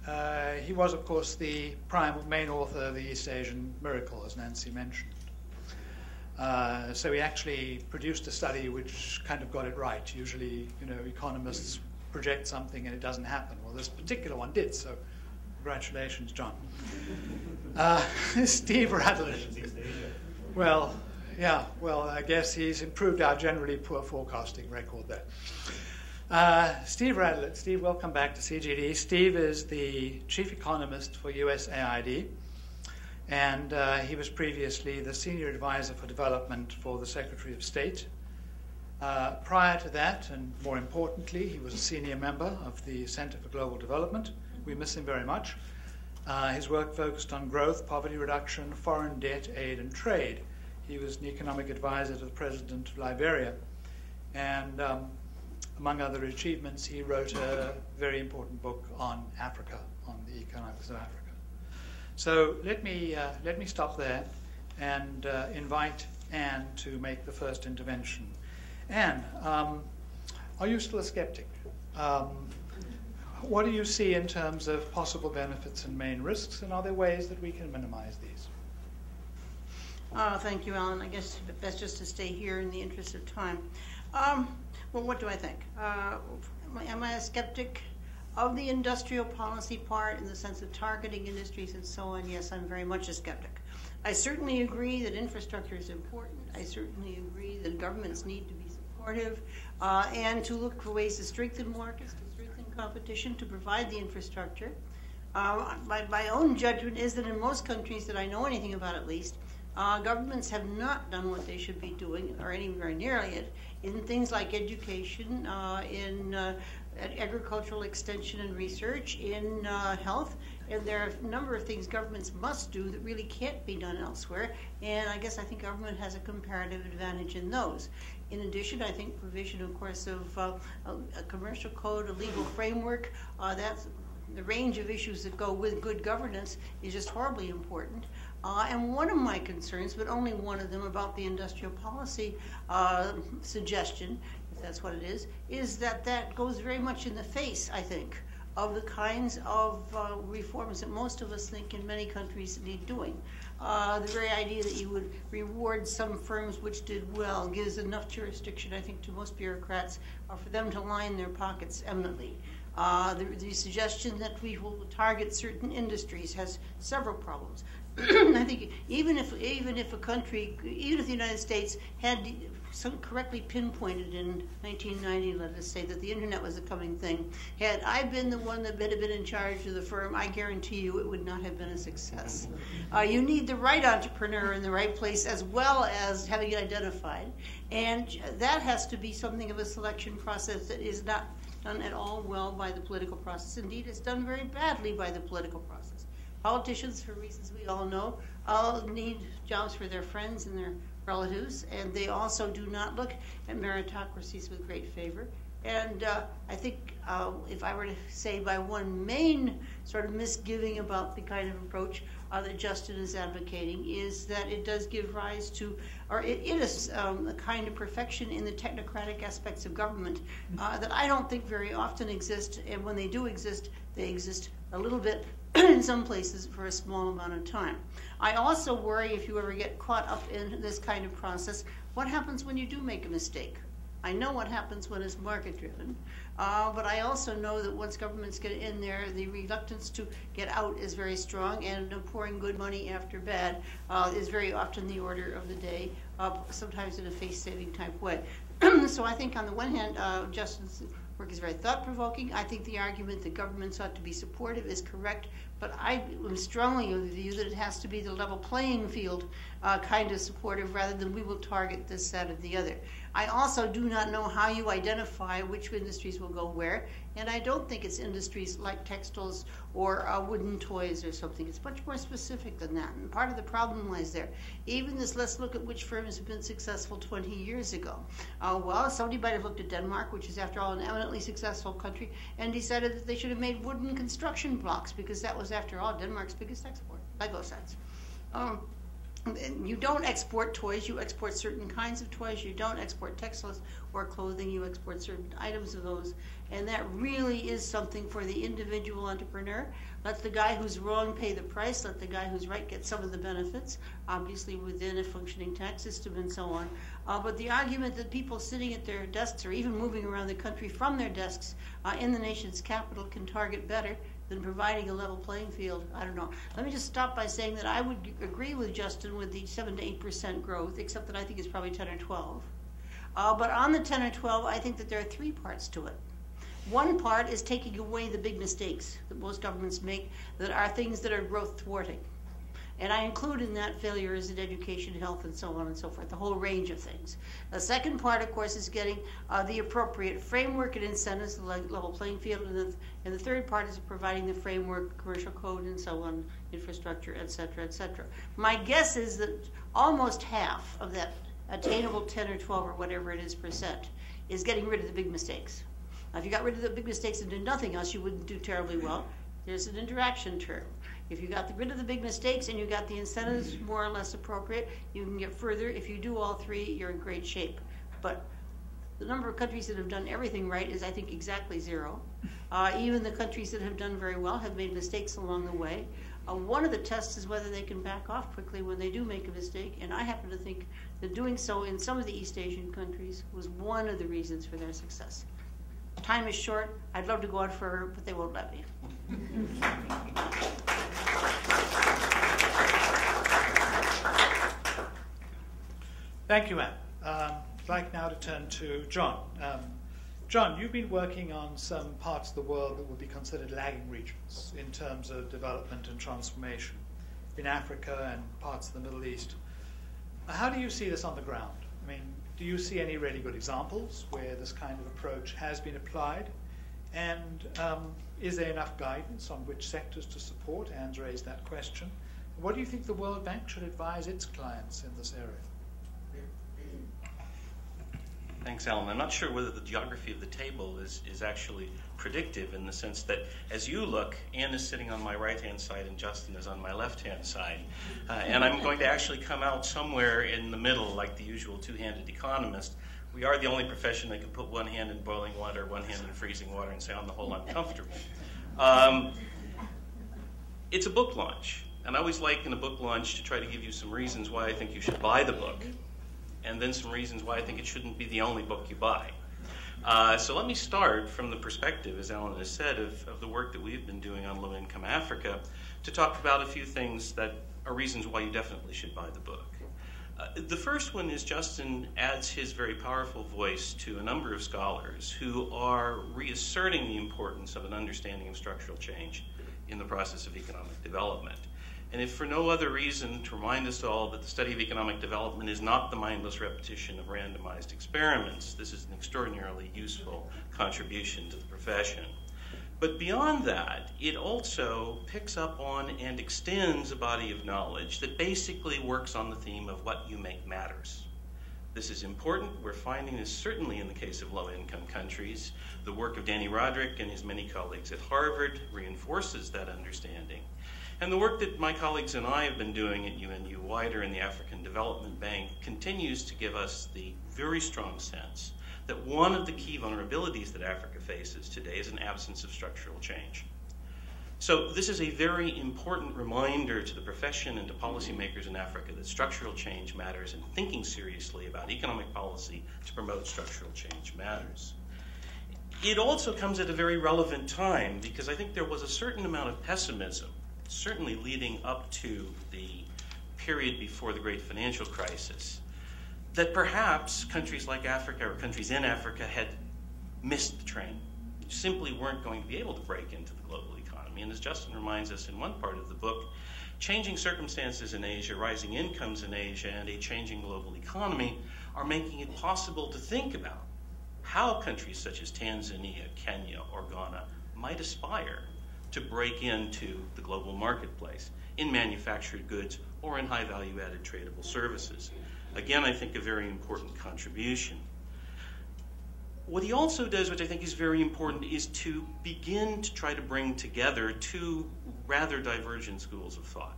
uh, he was, of course, the prime main author of the East Asian Miracle, as Nancy mentioned. Uh, so he actually produced a study which kind of got it right. Usually, you know, economists project something and it doesn't happen. Well, this particular one did, so congratulations, John. Uh, Steve Radelet. Well, yeah, well, I guess he's improved our generally poor forecasting record there. Uh, Steve Radelet. Steve, welcome back to C G D. Steve is the chief economist for U S A I D. And uh, he was previously the Senior Advisor for Development for the Secretary of State. Uh, prior to that, and more importantly, he was a senior member of the Center for Global Development. We miss him very much. Uh, his work focused on growth, poverty reduction, foreign debt, aid, and trade. He was an economic advisor to the President of Liberia. And um, among other achievements, he wrote a very important book on Africa, on the economics of Africa. So let me, uh, let me stop there and uh, invite Anne to make the first intervention. Anne, um, are you still a skeptic? Um, what do you see in terms of possible benefits and main risks, and are there ways that we can minimize these? Uh, thank you, Alan. I guess that's just to stay here in the interest of time. Um, well, what do I think? Uh, am I a skeptic? Of the industrial policy part in the sense of targeting industries and so on, yes, I'm very much a skeptic. I certainly agree that infrastructure is important. I certainly agree that governments need to be supportive uh, and to look for ways to strengthen markets, to strengthen competition, to provide the infrastructure. Uh, my, my own judgment is that in most countries that I know anything about, at least, uh, governments have not done what they should be doing, or anywhere nearly it, in things like education, uh, in uh, agricultural extension and research, in uh, health, and there are a number of things governments must do that really can't be done elsewhere, and I guess I think government has a comparative advantage in those. In addition, I think provision, of course, of uh, a, a commercial code, a legal framework, uh, that's the range of issues that go with good governance is just horribly important. Uh, and one of my concerns, but only one of them, about the industrial policy uh, suggestion, that's what it is, is that that goes very much in the face, I think, of the kinds of uh, reforms that most of us think in many countries need doing. Uh, the very idea that you would reward some firms which did well gives enough jurisdiction, I think, to most bureaucrats uh, for them to line their pockets eminently. Uh, the, the suggestion that we will target certain industries has several problems. I think even if, even if a country, even if the United States had some correctly pinpointed in nineteen ninety, let us say, that the internet was a coming thing, had I been the one that had been in charge of the firm, I guarantee you it would not have been a success. Uh, you need the right entrepreneur in the right place as well as having it identified. And that has to be something of a selection process that is not done at all well by the political process. Indeed, it's done very badly by the political process. Politicians, for reasons we all know, all need jobs for their friends and their relatives, and they also do not look at meritocracies with great favor. And uh, I think uh, if I were to say by one main sort of misgiving about the kind of approach uh, that Justin is advocating is that it does give rise to, or it, it is um, a kind of perfection in the technocratic aspects of government uh, that I don't think very often exist, and when they do exist, they exist a little bit in some places for a small amount of time. I also worry, if you ever get caught up in this kind of process, what happens when you do make a mistake? I know what happens when it's market-driven, uh, but I also know that once governments get in there, the reluctance to get out is very strong, and pouring good money after bad uh, is very often the order of the day, uh, sometimes in a face-saving type way. So I think on the one hand, uh, Justin's work is very thought-provoking. I think the argument that governments ought to be supportive is correct, but I am strongly of the view that it has to be the level playing field uh, kind of supportive rather than we will target this, that, or the other. I also do not know how you identify which industries will go where, and I don't think it's industries like textiles or uh, wooden toys or something. It's much more specific than that, and part of the problem lies there. Even this, let's look at which firms have been successful twenty years ago. Uh, well, somebody might have looked at Denmark, which is, after all, an eminently successful country, and decided that they should have made wooden construction blocks because that was, after all, Denmark's biggest export by both sides. Um, You don't export toys, you export certain kinds of toys, you don't export textiles or clothing, you export certain items of those. And that really is something for the individual entrepreneur. Let the guy who's wrong pay the price, let the guy who's right get some of the benefits, obviously within a functioning tax system and so on. Uh, but the argument that people sitting at their desks or even moving around the country from their desks uh, in the nation's capital can target better than providing a level playing field, I don't know. Let me just stop by saying that I would agree with Justin with the seven to eight percent growth, except that I think it's probably ten or twelve. Uh, but on the ten or twelve, I think that there are three parts to it. One part is taking away the big mistakes that most governments make that are things that are growth thwarting. And I include in that failures in education, health, and so on and so forth, the whole range of things. The second part, of course, is getting uh, the appropriate framework and incentives, the level playing field, and the, th and the third part is providing the framework, commercial code, and so on, infrastructure, et cetera, et cetera. My guess is that almost half of that attainable ten or twelve or whatever it is percent is getting rid of the big mistakes. Now, if you got rid of the big mistakes and did nothing else, you wouldn't do terribly well. There's an interaction term. If you got rid of the big mistakes and you got the incentives more or less appropriate, you can get further. If you do all three, you're in great shape. But the number of countries that have done everything right is, I think, exactly zero. Uh, even the countries that have done very well have made mistakes along the way. Uh, one of the tests is whether they can back off quickly when they do make a mistake, and I happen to think that doing so in some of the East Asian countries was one of the reasons for their success. Time is short. I'd love to go on forever, but they won't let me. Thank you, Anne. Um, I'd like now to turn to John. Um, John, you've been working on some parts of the world that would be considered lagging regions in terms of development and transformation in Africa and parts of the Middle East. How do you see this on the ground? I mean, do you see any really good examples where this kind of approach has been applied? And um, is there enough guidance on which sectors to support? Anne's raised that question. What do you think the World Bank should advise its clients in this area? Thanks, Alan. I'm not sure whether the geography of the table is, is actually predictive in the sense that as you look, Anne is sitting on my right-hand side and Justin is on my left-hand side. Uh, and I'm going to actually come out somewhere in the middle like the usual two-handed economist. We are the only profession that can put one hand in boiling water, one hand in freezing water, and say, on the whole, I'm comfortable. Um, it's a book launch. And I always like in a book launch to try to give you some reasons why I think you should buy the book, and then some reasons why I think it shouldn't be the only book you buy. Uh, so let me start from the perspective, as Alan has said, of, of the work that we've been doing on low-income Africa to talk about a few things that are reasons why you definitely should buy the book. Uh, the first one is Justin adds his very powerful voice to a number of scholars who are reasserting the importance of an understanding of structural change in the process of economic development. And if for no other reason, to remind us all that the study of economic development is not the mindless repetition of randomized experiments, this is an extraordinarily useful contribution to the profession. But beyond that, it also picks up on and extends a body of knowledge that basically works on the theme of what you make matters. This is important. We're finding this certainly in the case of low-income countries. The work of Danny Rodrik and his many colleagues at Harvard reinforces that understanding. And the work that my colleagues and I have been doing at U N U Wider and the African Development Bank continues to give us the very strong sense that one of the key vulnerabilities that Africa faces today is an absence of structural change. So this is a very important reminder to the profession and to policymakers in Africa that structural change matters, and thinking seriously about economic policy to promote structural change matters. It also comes at a very relevant time, because I think there was a certain amount of pessimism, certainly leading up to the period before the great financial crisis, that perhaps countries like Africa, or countries in Africa, had missed the train, simply weren't going to be able to break into the global economy. And as Justin reminds us in one part of the book, changing circumstances in Asia, rising incomes in Asia, and a changing global economy are making it possible to think about how countries such as Tanzania, Kenya, or Ghana might aspire to break into the global marketplace in manufactured goods or in high value-added tradable services. Again, I think a very important contribution. What he also does, which I think is very important, is to begin to try to bring together two rather divergent schools of thought.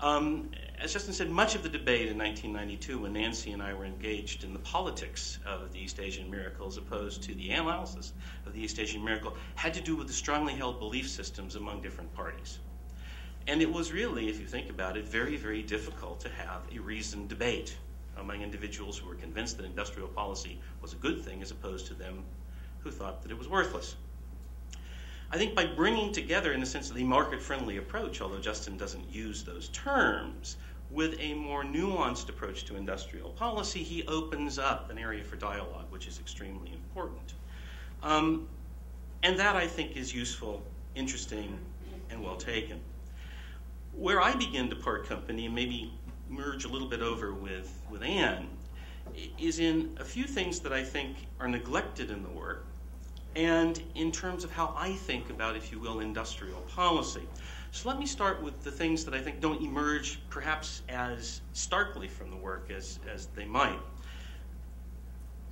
Um, as Justin said, much of the debate in nineteen ninety-two, when Nancy and I were engaged in the politics of the East Asian Miracle as opposed to the analysis of the East Asian Miracle, had to do with the strongly held belief systems among different parties. And it was really, if you think about it, very, very difficult to have a reasoned debate among individuals who were convinced that industrial policy was a good thing as opposed to them who thought that it was worthless. I think by bringing together, in a sense, the market-friendly approach, although Justin doesn't use those terms, with a more nuanced approach to industrial policy, he opens up an area for dialogue, which is extremely important. Um, and that, I think, is useful, interesting, and well taken. Where I begin to part company, and maybe merge a little bit over with, with Anne, is in a few things that I think are neglected in the work, and in terms of how I think about, if you will, industrial policy. So let me start with the things that I think don't emerge perhaps as starkly from the work as, as they might.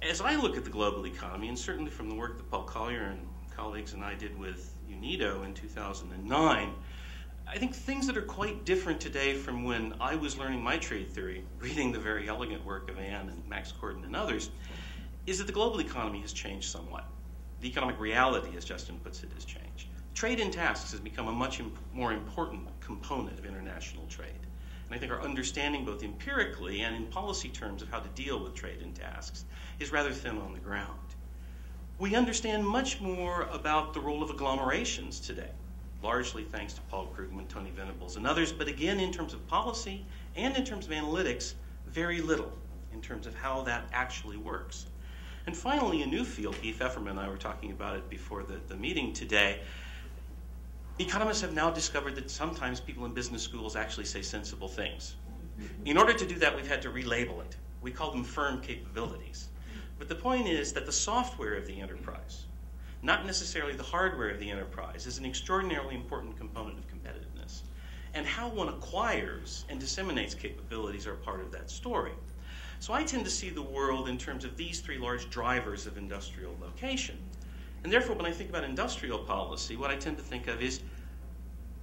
As I look at the global economy, and certainly from the work that Paul Collier and colleagues and I did with UNIDO in two thousand nine, I think things that are quite different today from when I was learning my trade theory, reading the very elegant work of Anne and Max Corden and others, is that the global economy has changed somewhat. The economic reality, as Justin puts it, has changed. Trade in tasks has become a much imp- more important component of international trade. And I think our understanding, both empirically and in policy terms, of how to deal with trade in tasks is rather thin on the ground. We understand much more about the role of agglomerations today, largely thanks to Paul Krugman, Tony Venables, and others, but again, in terms of policy and in terms of analytics, very little in terms of how that actually works. And finally, a new field, Keith Efferman and I were talking about it before the, the meeting today. Economists have now discovered that sometimes people in business schools actually say sensible things. In order to do that, we've had to relabel it. We call them firm capabilities. But the point is that the software of the enterprise, not necessarily the hardware of the enterprise, is an extraordinarily important component of competitiveness. And how one acquires and disseminates capabilities are part of that story. So I tend to see the world in terms of these three large drivers of industrial location. And therefore, when I think about industrial policy, what I tend to think of is,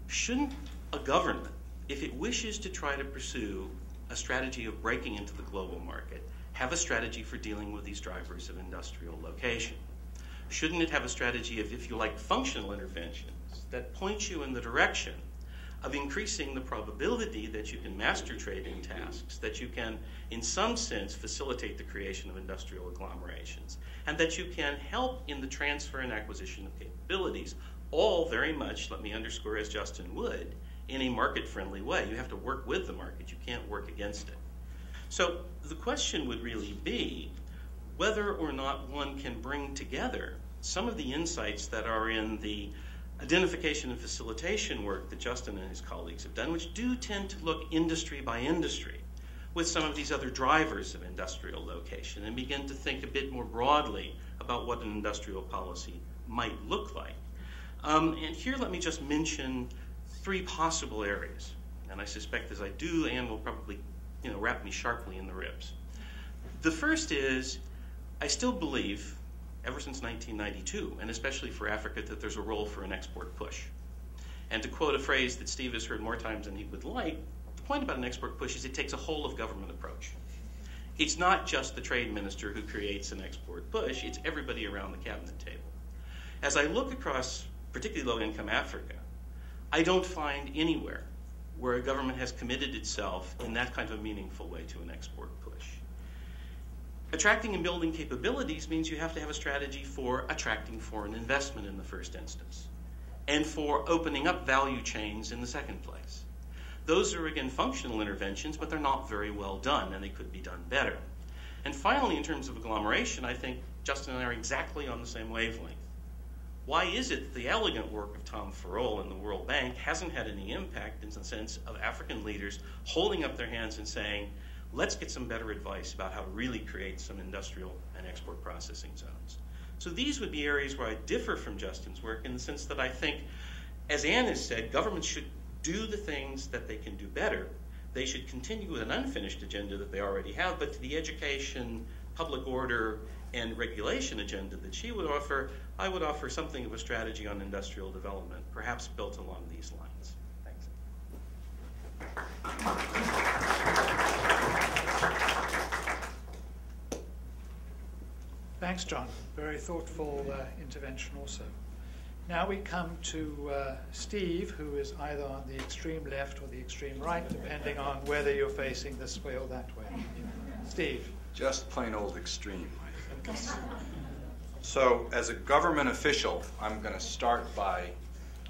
shouldn't a government, if it wishes to try to pursue a strategy of breaking into the global market, have a strategy for dealing with these drivers of industrial location? Shouldn't it have a strategy of, if you like, functional interventions that point you in the direction of increasing the probability that you can master trade in tasks, that you can, in some sense, facilitate the creation of industrial agglomerations, and that you can help in the transfer and acquisition of capabilities, all very much, let me underscore, as Justin would, in a market-friendly way. You have to work with the market. You can't work against it. So the question would really be whether or not one can bring together some of the insights that are in the identification and facilitation work that Justin and his colleagues have done, which do tend to look industry by industry, with some of these other drivers of industrial location, and begin to think a bit more broadly about what an industrial policy might look like. Um, and here let me just mention three possible areas. And I suspect as I do, Anne will probably, you know, wrap me sharply in the ribs. The first is, I still believe, ever since nineteen ninety-two, and especially for Africa, that there's a role for an export push. And to quote a phrase that Steve has heard more times than he would like, the point about an export push is it takes a whole of government approach. It's not just the trade minister who creates an export push, it's everybody around the cabinet table. As I look across particularly low-income Africa, I don't find anywhere where a government has committed itself in that kind of a meaningful way to an export push. Attracting and building capabilities means you have to have a strategy for attracting foreign investment in the first instance, and for opening up value chains in the second place. Those are, again, functional interventions, but they're not very well done, and they could be done better. And finally, in terms of agglomeration, I think Justin and I are exactly on the same wavelength. Why is it the elegant work of Tom Farrell and the World Bank hasn't had any impact in the sense of African leaders holding up their hands and saying, let's get some better advice about how to really create some industrial and export processing zones? So these would be areas where I differ from Justin's work in the sense that I think, as Anne has said, governments should do the things that they can do better. They should continue with an unfinished agenda that they already have, but to the education, public order, and regulation agenda that she would offer, I would offer something of a strategy on industrial development, perhaps built along these lines. Thanks. Thanks, John. Very thoughtful uh, intervention also. Now we come to uh, Steve, who is either on the extreme left or the extreme right, depending on whether you're facing this way or that way. Steve. Just plain old extreme, I think. So as a government official, I'm going to start by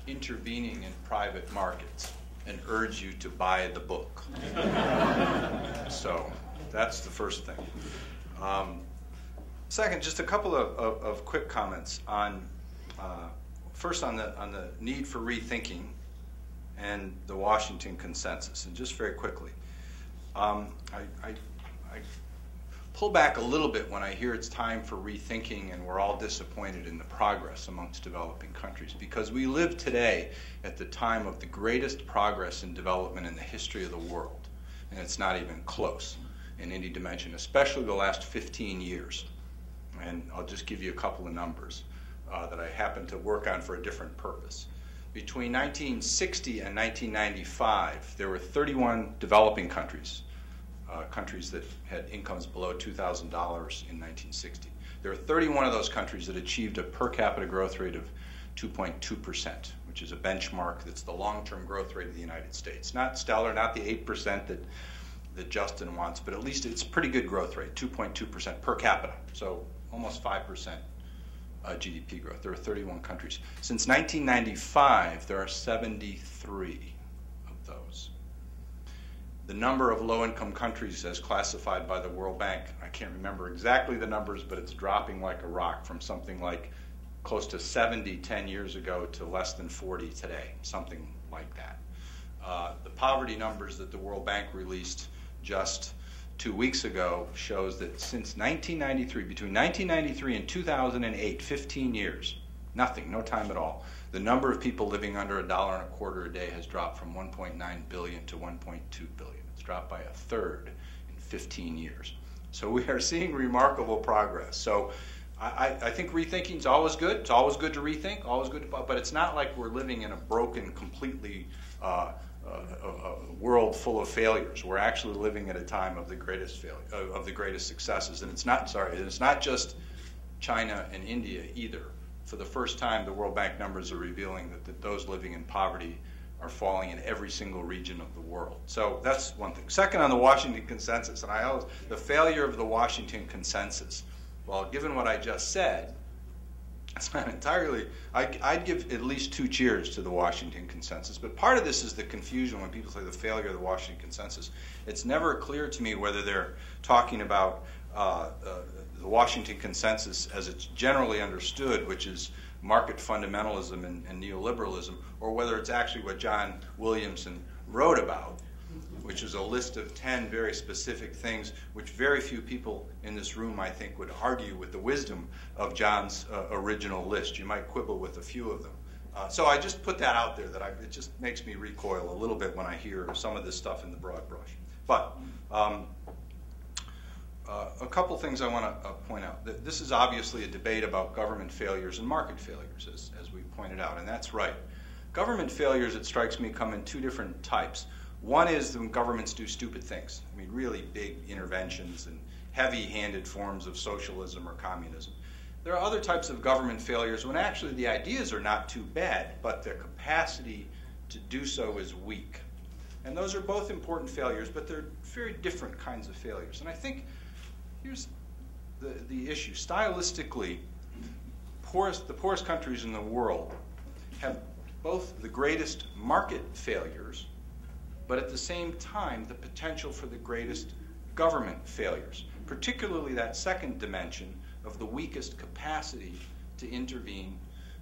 intervening in private markets and urge you to buy the book. So that's the first thing. Um, second, just a couple of, of, of quick comments on uh, first on the, on the need for rethinking and the Washington Consensus. And just very quickly, um, I, I, I pull back a little bit when I hear it's time for rethinking and we're all disappointed in the progress amongst developing countries, because we live today at the time of the greatest progress in development in the history of the world, and it's not even close in any dimension, especially the last fifteen years. And I'll just give you a couple of numbers. Uh, that I happened to work on for a different purpose. Between nineteen sixty and nineteen ninety-five, there were thirty-one developing countries, uh, countries that had incomes below two thousand dollars in nineteen sixty. There were thirty-one of those countries that achieved a per capita growth rate of two point two percent, which is a benchmark that's the long-term growth rate of the United States. Not stellar, not the eight percent that, that Justin wants, but at least it's a pretty good growth rate, two point two percent per capita, so almost five percent. Uh, G D P growth. There are thirty-one countries. Since nineteen ninety-five, there are seventy-three of those. The number of low-income countries as classified by the World Bank, I can't remember exactly the numbers, but it's dropping like a rock from something like close to seventy ten years ago to less than forty today, something like that. Uh, the poverty numbers that the World Bank released just two weeks ago shows that since nineteen ninety-three, between nineteen ninety-three and two thousand eight, fifteen years, nothing, no time at all, the number of people living under a dollar and a quarter a day has dropped from one point nine billion to one point two billion. It's dropped by a third in fifteen years. So we are seeing remarkable progress. So I, I think rethinking is always good. It's always good to rethink, always good to, but it's not like we're living in a broken, completely uh, Uh, a, a world full of failures. We're actually living at a time of the greatest failure, of, of the greatest successes, and it's not sorry. It's not just China and India either. For the first time, the World Bank numbers are revealing that, that those living in poverty are falling in every single region of the world. So that's one thing. Second, on the Washington Consensus, and I always the failure of the Washington Consensus. Well, given what I just said, that's not entirely, I, I'd give at least two cheers to the Washington Consensus, but part of this is the confusion when people say the failure of the Washington Consensus. It's never clear to me whether they're talking about uh, uh, the Washington Consensus as it's generally understood, which is market fundamentalism and, and neoliberalism, or whether it's actually what John Williamson wrote about, which is a list of ten very specific things which very few people in this room, I think, would argue with the wisdom of John's uh, original list. You might quibble with a few of them. Uh, so I just put that out there that I, it just makes me recoil a little bit when I hear some of this stuff in the broad brush. But um, uh, a couple things I want to uh, point out. This is obviously a debate about government failures and market failures, as, as we pointed out, and that's right. Government failures, it strikes me, come in two different types. One is when governments do stupid things. I mean, really big interventions and heavy-handed forms of socialism or communism. There are other types of government failures when actually the ideas are not too bad, but their capacity to do so is weak. And those are both important failures, but they're very different kinds of failures. And I think here's the, the issue. Stylistically, poorest, the poorest countries in the world have both the greatest market failures, but at the same time, the potential for the greatest government failures, particularly that second dimension of the weakest capacity to intervene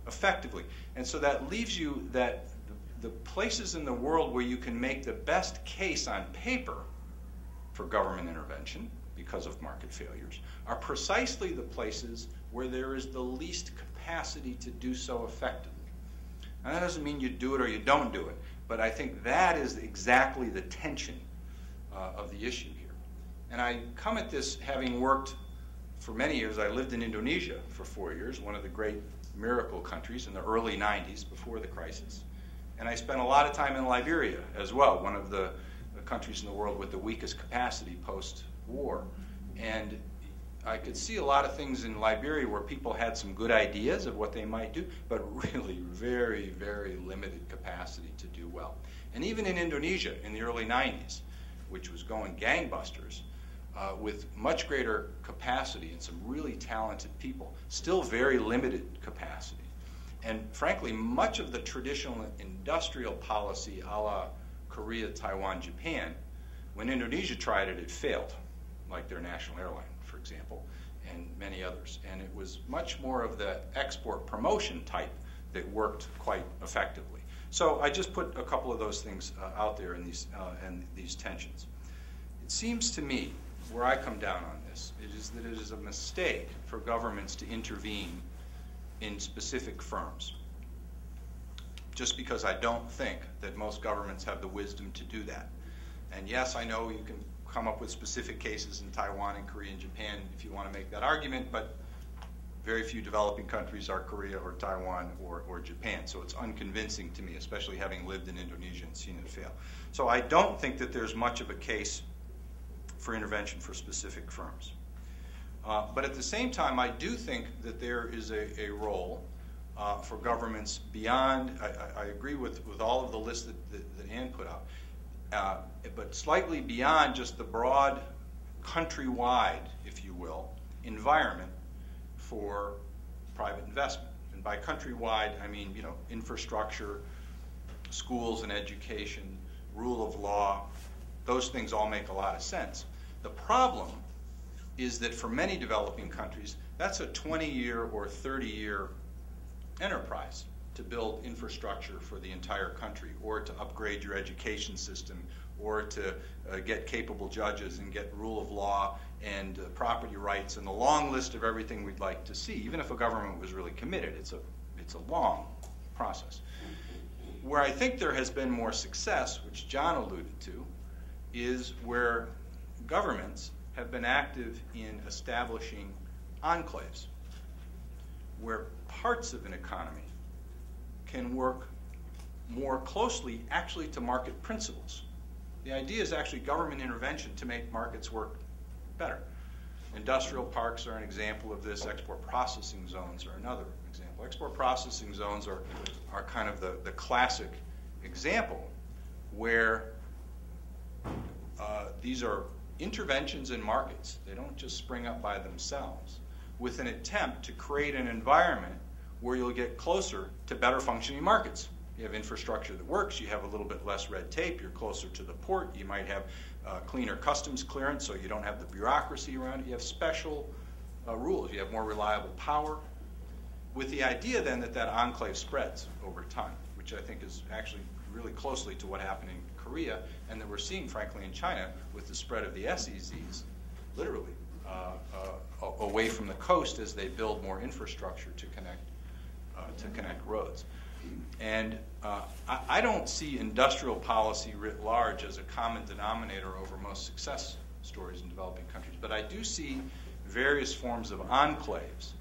effectively. And so that leaves you that the places in the world where you can make the best case on paper for government intervention because of market failures are precisely the places where there is the least capacity to do so effectively. Now, that doesn't mean you do it or you don't do it, but I think that is exactly the tension uh, of the issue here. And I come at this having worked for many years. I lived in Indonesia for four years, one of the great miracle countries in the early nineties before the crisis. And I spent a lot of time in Liberia as well, one of the countries in the world with the weakest capacity post-war. And I could see a lot of things in Liberia where people had some good ideas of what they might do, but really very, very limited capacity to do well. And even in Indonesia in the early nineties, which was going gangbusters, uh, with much greater capacity and some really talented people, still very limited capacity. And frankly, much of the traditional industrial policy a la Korea, Taiwan, Japan, when Indonesia tried it, it failed, like their national airline, for example, and many others. And it was much more of the export promotion type that worked quite effectively. So I just put a couple of those things uh, out there in these, uh, and these tensions. It seems to me, where I come down on this, it is that it is a mistake for governments to intervene in specific firms, just because I don't think that most governments have the wisdom to do that. And yes, I know you can come up with specific cases in Taiwan and Korea and Japan if you want to make that argument, but very few developing countries are Korea or Taiwan or, or Japan. So it's unconvincing to me, especially having lived in Indonesia and seen it fail. So I don't think that there's much of a case for intervention for specific firms. Uh, but at the same time, I do think that there is a, a role uh, for governments beyond, I, I agree with, with all of the lists that, that, that Anne put out, uh, but slightly beyond just the broad countrywide, if you will, environment for private investment. And by countrywide, I mean, you know, infrastructure, schools and education, rule of law, those things all make a lot of sense. The problem is that for many developing countries, that's a twenty-year or thirty-year enterprise to build infrastructure for the entire country, or to upgrade your education system, or to uh, get capable judges and get rule of law and uh, property rights and the long list of everything we'd like to see. Even if a government was really committed, it's a, it's a long process. Where I think there has been more success, which John alluded to, is where governments have been active in establishing enclaves where parts of an economy can work more closely actually to market principles. The idea is actually government intervention to make markets work better. Industrial parks are an example of this. Export processing zones are another example. Export processing zones are, are kind of the, the classic example where uh, these are interventions in markets. They don't just spring up by themselves, with an attempt to create an environment where you'll get closer to better functioning markets. You have infrastructure that works, you have a little bit less red tape, you're closer to the port, you might have uh, cleaner customs clearance so you don't have the bureaucracy around it, you have special uh, rules, you have more reliable power, with the idea then that that enclave spreads over time, which I think is actually really closely to what happened in Korea, and that we're seeing, frankly, in China with the spread of the S E Zs, literally, uh, uh, away from the coast as they build more infrastructure to connect, uh, to connect roads. And uh, I, I don't see industrial policy writ large as a common denominator over most success stories in developing countries, but I do see various forms of enclaves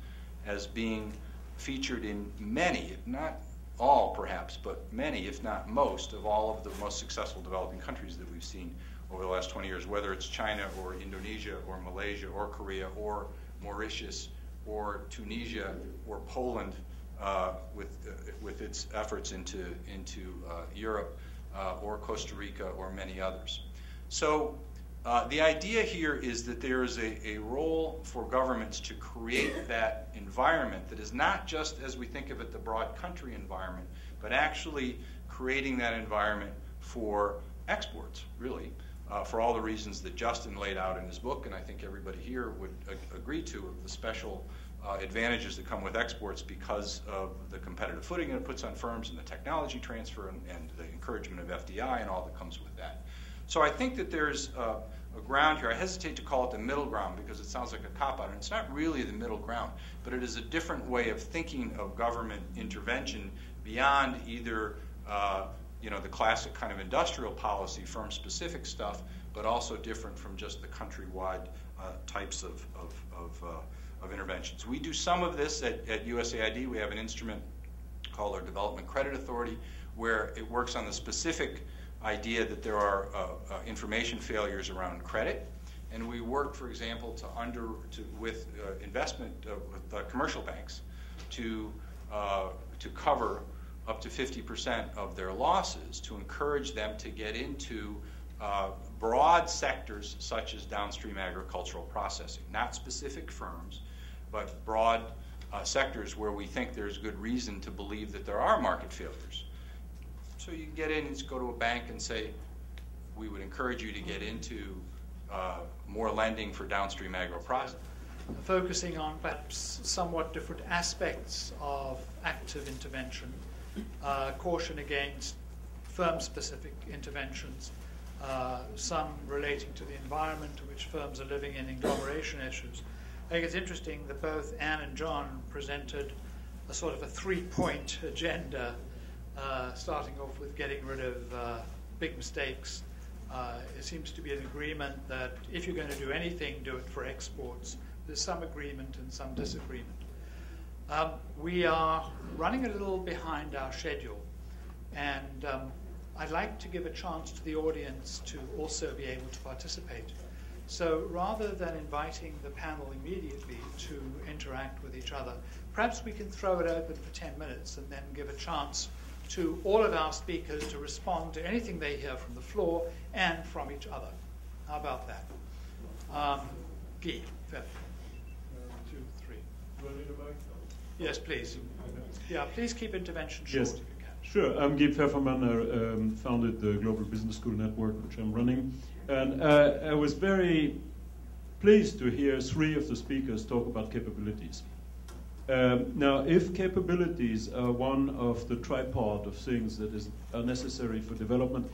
as being featured in many, if not all perhaps, but many, if not most, of all of the most successful developing countries that we've seen over the last twenty years, whether it's China or Indonesia or Malaysia or Korea or Mauritius or Tunisia or Poland uh, with uh, with its efforts into into uh, Europe uh, or Costa Rica or many others. So uh, the idea here is that there is a, a role for governments to create that environment that is not just, as we think of it, the broad country environment, but actually creating that environment for exports, really, uh, for all the reasons that Justin laid out in his book, and I think everybody here would ag- agree to, of the special uh, advantages that come with exports because of the competitive footing that it puts on firms and the technology transfer and, and the encouragement of F D I and all that comes with that. So I think that there's uh, a ground here. I hesitate to call it the middle ground because it sounds like a cop-out, and it's not really the middle ground, but it is a different way of thinking of government intervention beyond either uh, you know, the classic kind of industrial policy, firm-specific stuff, but also different from just the countrywide uh, types of, of, of, uh, of interventions. We do some of this at, at U S A I D. We have an instrument called our Development Credit Authority where it works on the specific idea that there are uh, uh, information failures around credit. And we work, for example, to under, to, with uh, investment, uh, with uh, commercial banks to, uh, to cover up to fifty percent of their losses to encourage them to get into uh, broad sectors such as downstream agricultural processing. Not specific firms, but broad uh, sectors where we think there's good reason to believe that there are market failures. So you can get in and go to a bank and say, we would encourage you to get into uh, more lending for downstream agro-processing. Focusing on perhaps somewhat different aspects of active intervention. Uh, caution against firm-specific interventions, uh, some relating to the environment in which firms are living in, agglomeration issues. I think it's interesting that both Anne and John presented a sort of a three-point agenda, uh, starting off with getting rid of uh, big mistakes. Uh, it seems to be an agreement that if you're going to do anything, do it for exports. There's some agreement and some disagreement. Um, we are running a little behind our schedule, and um, I'd like to give a chance to the audience to also be able to participate. So rather than inviting the panel immediately to interact with each other, perhaps we can throw it open for ten minutes and then give a chance to all of our speakers to respond to anything they hear from the floor and from each other. How about that? Um, Guy, Pfefferman. One, two, three. Do I need a mic? Yes, please. Yeah, please keep intervention short yes. if you can. Sure. I'm Guy Pfefferman. I um, founded the Global Business School Network, which I'm running. And uh, I was very pleased to hear three of the speakers talk about capabilities. Um, now, if capabilities are one of the tripod of things that is, are necessary for development,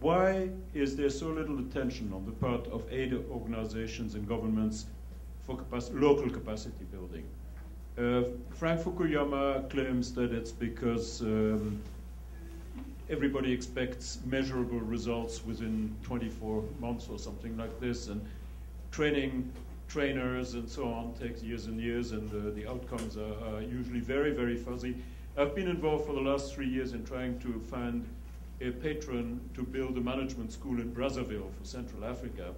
why is there so little attention on the part of aid organizations and governments for capac- local capacity building? Uh, Frank Fukuyama claims that it's because um, everybody expects measurable results within twenty-four months or something like this, and training trainers and so on takes years and years, and uh, the outcomes are, are usually very, very fuzzy. I've been involved for the last three years in trying to find a patron to build a management school in Brazzaville for Central Africa,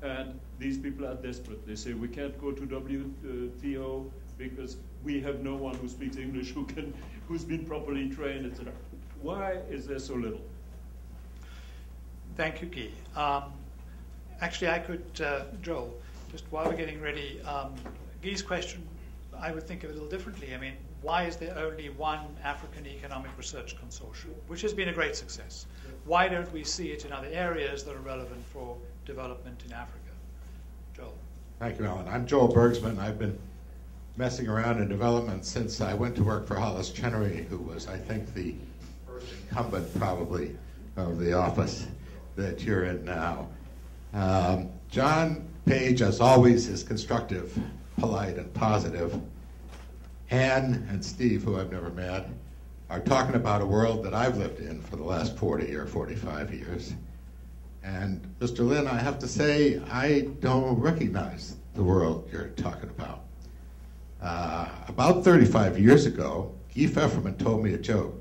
and these people are desperate. They say, we can't go to W T O, because we have no one who speaks English, who can, who's been properly trained, et cetera. Why is there so little? Thank you, Guy. Um, actually, I could, uh, Joel, just while we're getting ready, um, Guy's question, I would think of it a little differently. I mean, why is there only one African Economic Research Consortium, which has been a great success? Why don't we see it in other areas that are relevant for development in Africa? Joel. Thank you, Alan. I'm Joel Bergsman. I've been messing around in development since I went to work for Hollis Chenery, who was, I think, the first incumbent, probably, of the office that you're in now. Um, John Page, as always, is constructive, polite, and positive. Anne and Steve, who I've never met, are talking about a world that I've lived in for the last forty or forty-five years. And Mister Lin, I have to say, I don't recognize the world you're talking about. Uh, about thirty-five years ago, Guy Pfefferman told me a joke.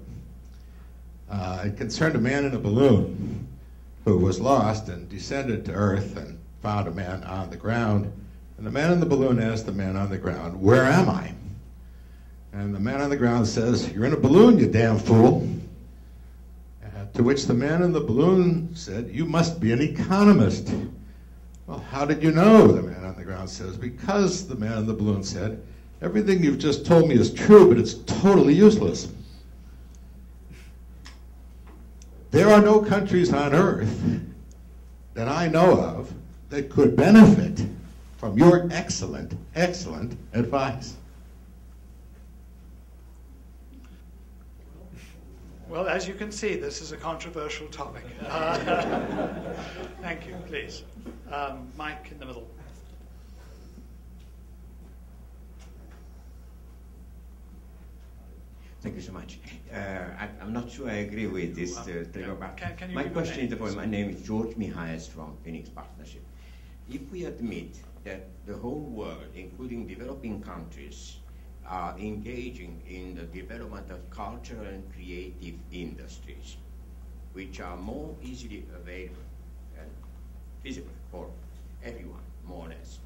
Uh, it concerned a man in a balloon who was lost and descended to earth and found a man on the ground. And the man in the balloon asked the man on the ground, "Where am I?" And the man on the ground says, "You're in a balloon, you damn fool." Uh, to which the man in the balloon said, "You must be an economist." "Well, how did you know?" the man on the ground says. "Because," the man in the balloon said, "everything you've just told me is true, but it's totally useless. There are no countries on earth that I know of that could benefit from your excellent, excellent advice." Well, as you can see, this is a controversial topic. Uh, thank you, please. Um, Mike in the middle. Thank you so much. Uh, I, I'm not sure I agree with this. Uh, yeah. can, can you my question is the following. My name is George Mihais from Phoenix Partnership. If we admit that the whole world, including developing countries, are engaging in the development of cultural and creative industries, which are more easily available and feasible for everyone, more or less,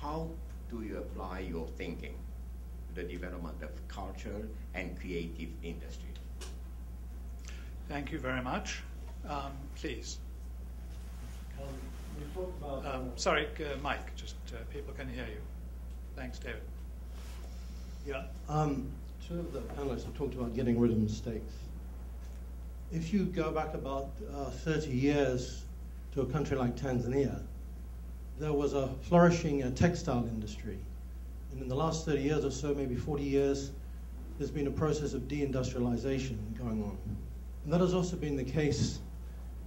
how do you apply your thinking the development of cultural and creative industry? Thank you very much. Um, please. Um, you talk about um, sorry, uh, Mike, just uh, people can hear you. Thanks, David. Yeah. Um, two of the panelists have talked about getting rid of mistakes. If you go back about uh, thirty years to a country like Tanzania, there was a flourishing uh, textile industry. And in the last thirty years or so, maybe forty years, there's been a process of deindustrialization going on. And that has also been the case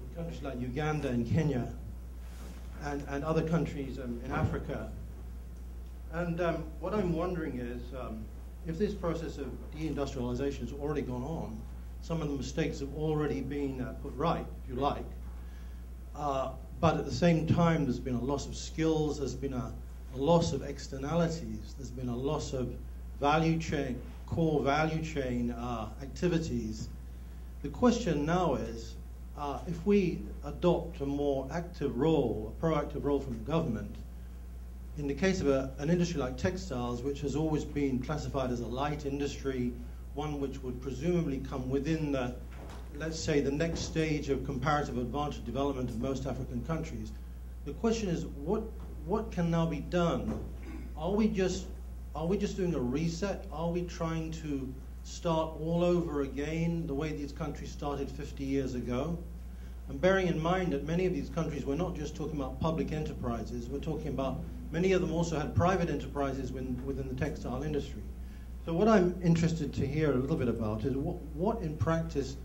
in countries like Uganda and Kenya and, and other countries um, in Africa. And um, what I'm wondering is, um, if this process of deindustrialization has already gone on, some of the mistakes have already been uh, put right, if you like. Uh, but at the same time, there's been a loss of skills, there's been a a loss of externalities. There's been a loss of value chain, core value chain uh, activities. The question now is, uh, if we adopt a more active role, a proactive role from the government, in the case of a, an industry like textiles, which has always been classified as a light industry, one which would presumably come within the, let's say, the next stage of comparative advantage development of most African countries, the question is, what What can now be done? Are we just are we just doing a reset? Are we trying to start all over again the way these countries started fifty years ago? And bearing in mind that many of these countries, we're not just talking about public enterprises, we're talking about many of them also had private enterprises within, within the textile industry. So what I'm interested to hear a little bit about is what, what in practice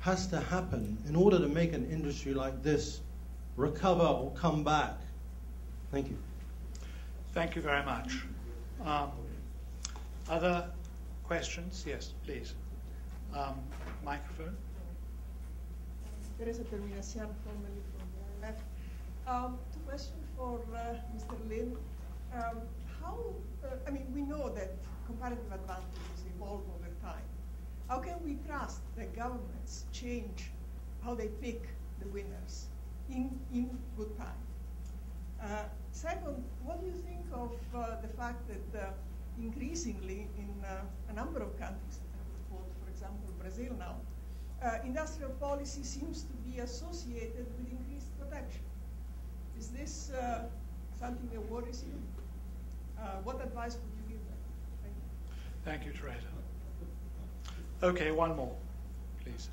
has to happen in order to make an industry like this recover or come back. Thank you. Thank you very much. Um, other questions? Yes, please. Um, microphone. Teresa Terminacian, formerly from the I M F. Um, two questions for uh, Mister Lin. Um, how, uh, I mean, we know that comparative advantages evolve over time. How can we trust that governments change how they pick the winners in, in good time? Uh, second, what do you think of uh, the fact that uh, increasingly in uh, a number of countries, for example Brazil now, uh, industrial policy seems to be associated with increased protection? Is this uh, something that worries you? Uh, what advice would you give them? Thank you. Thank you, Teresa. Okay, one more, please.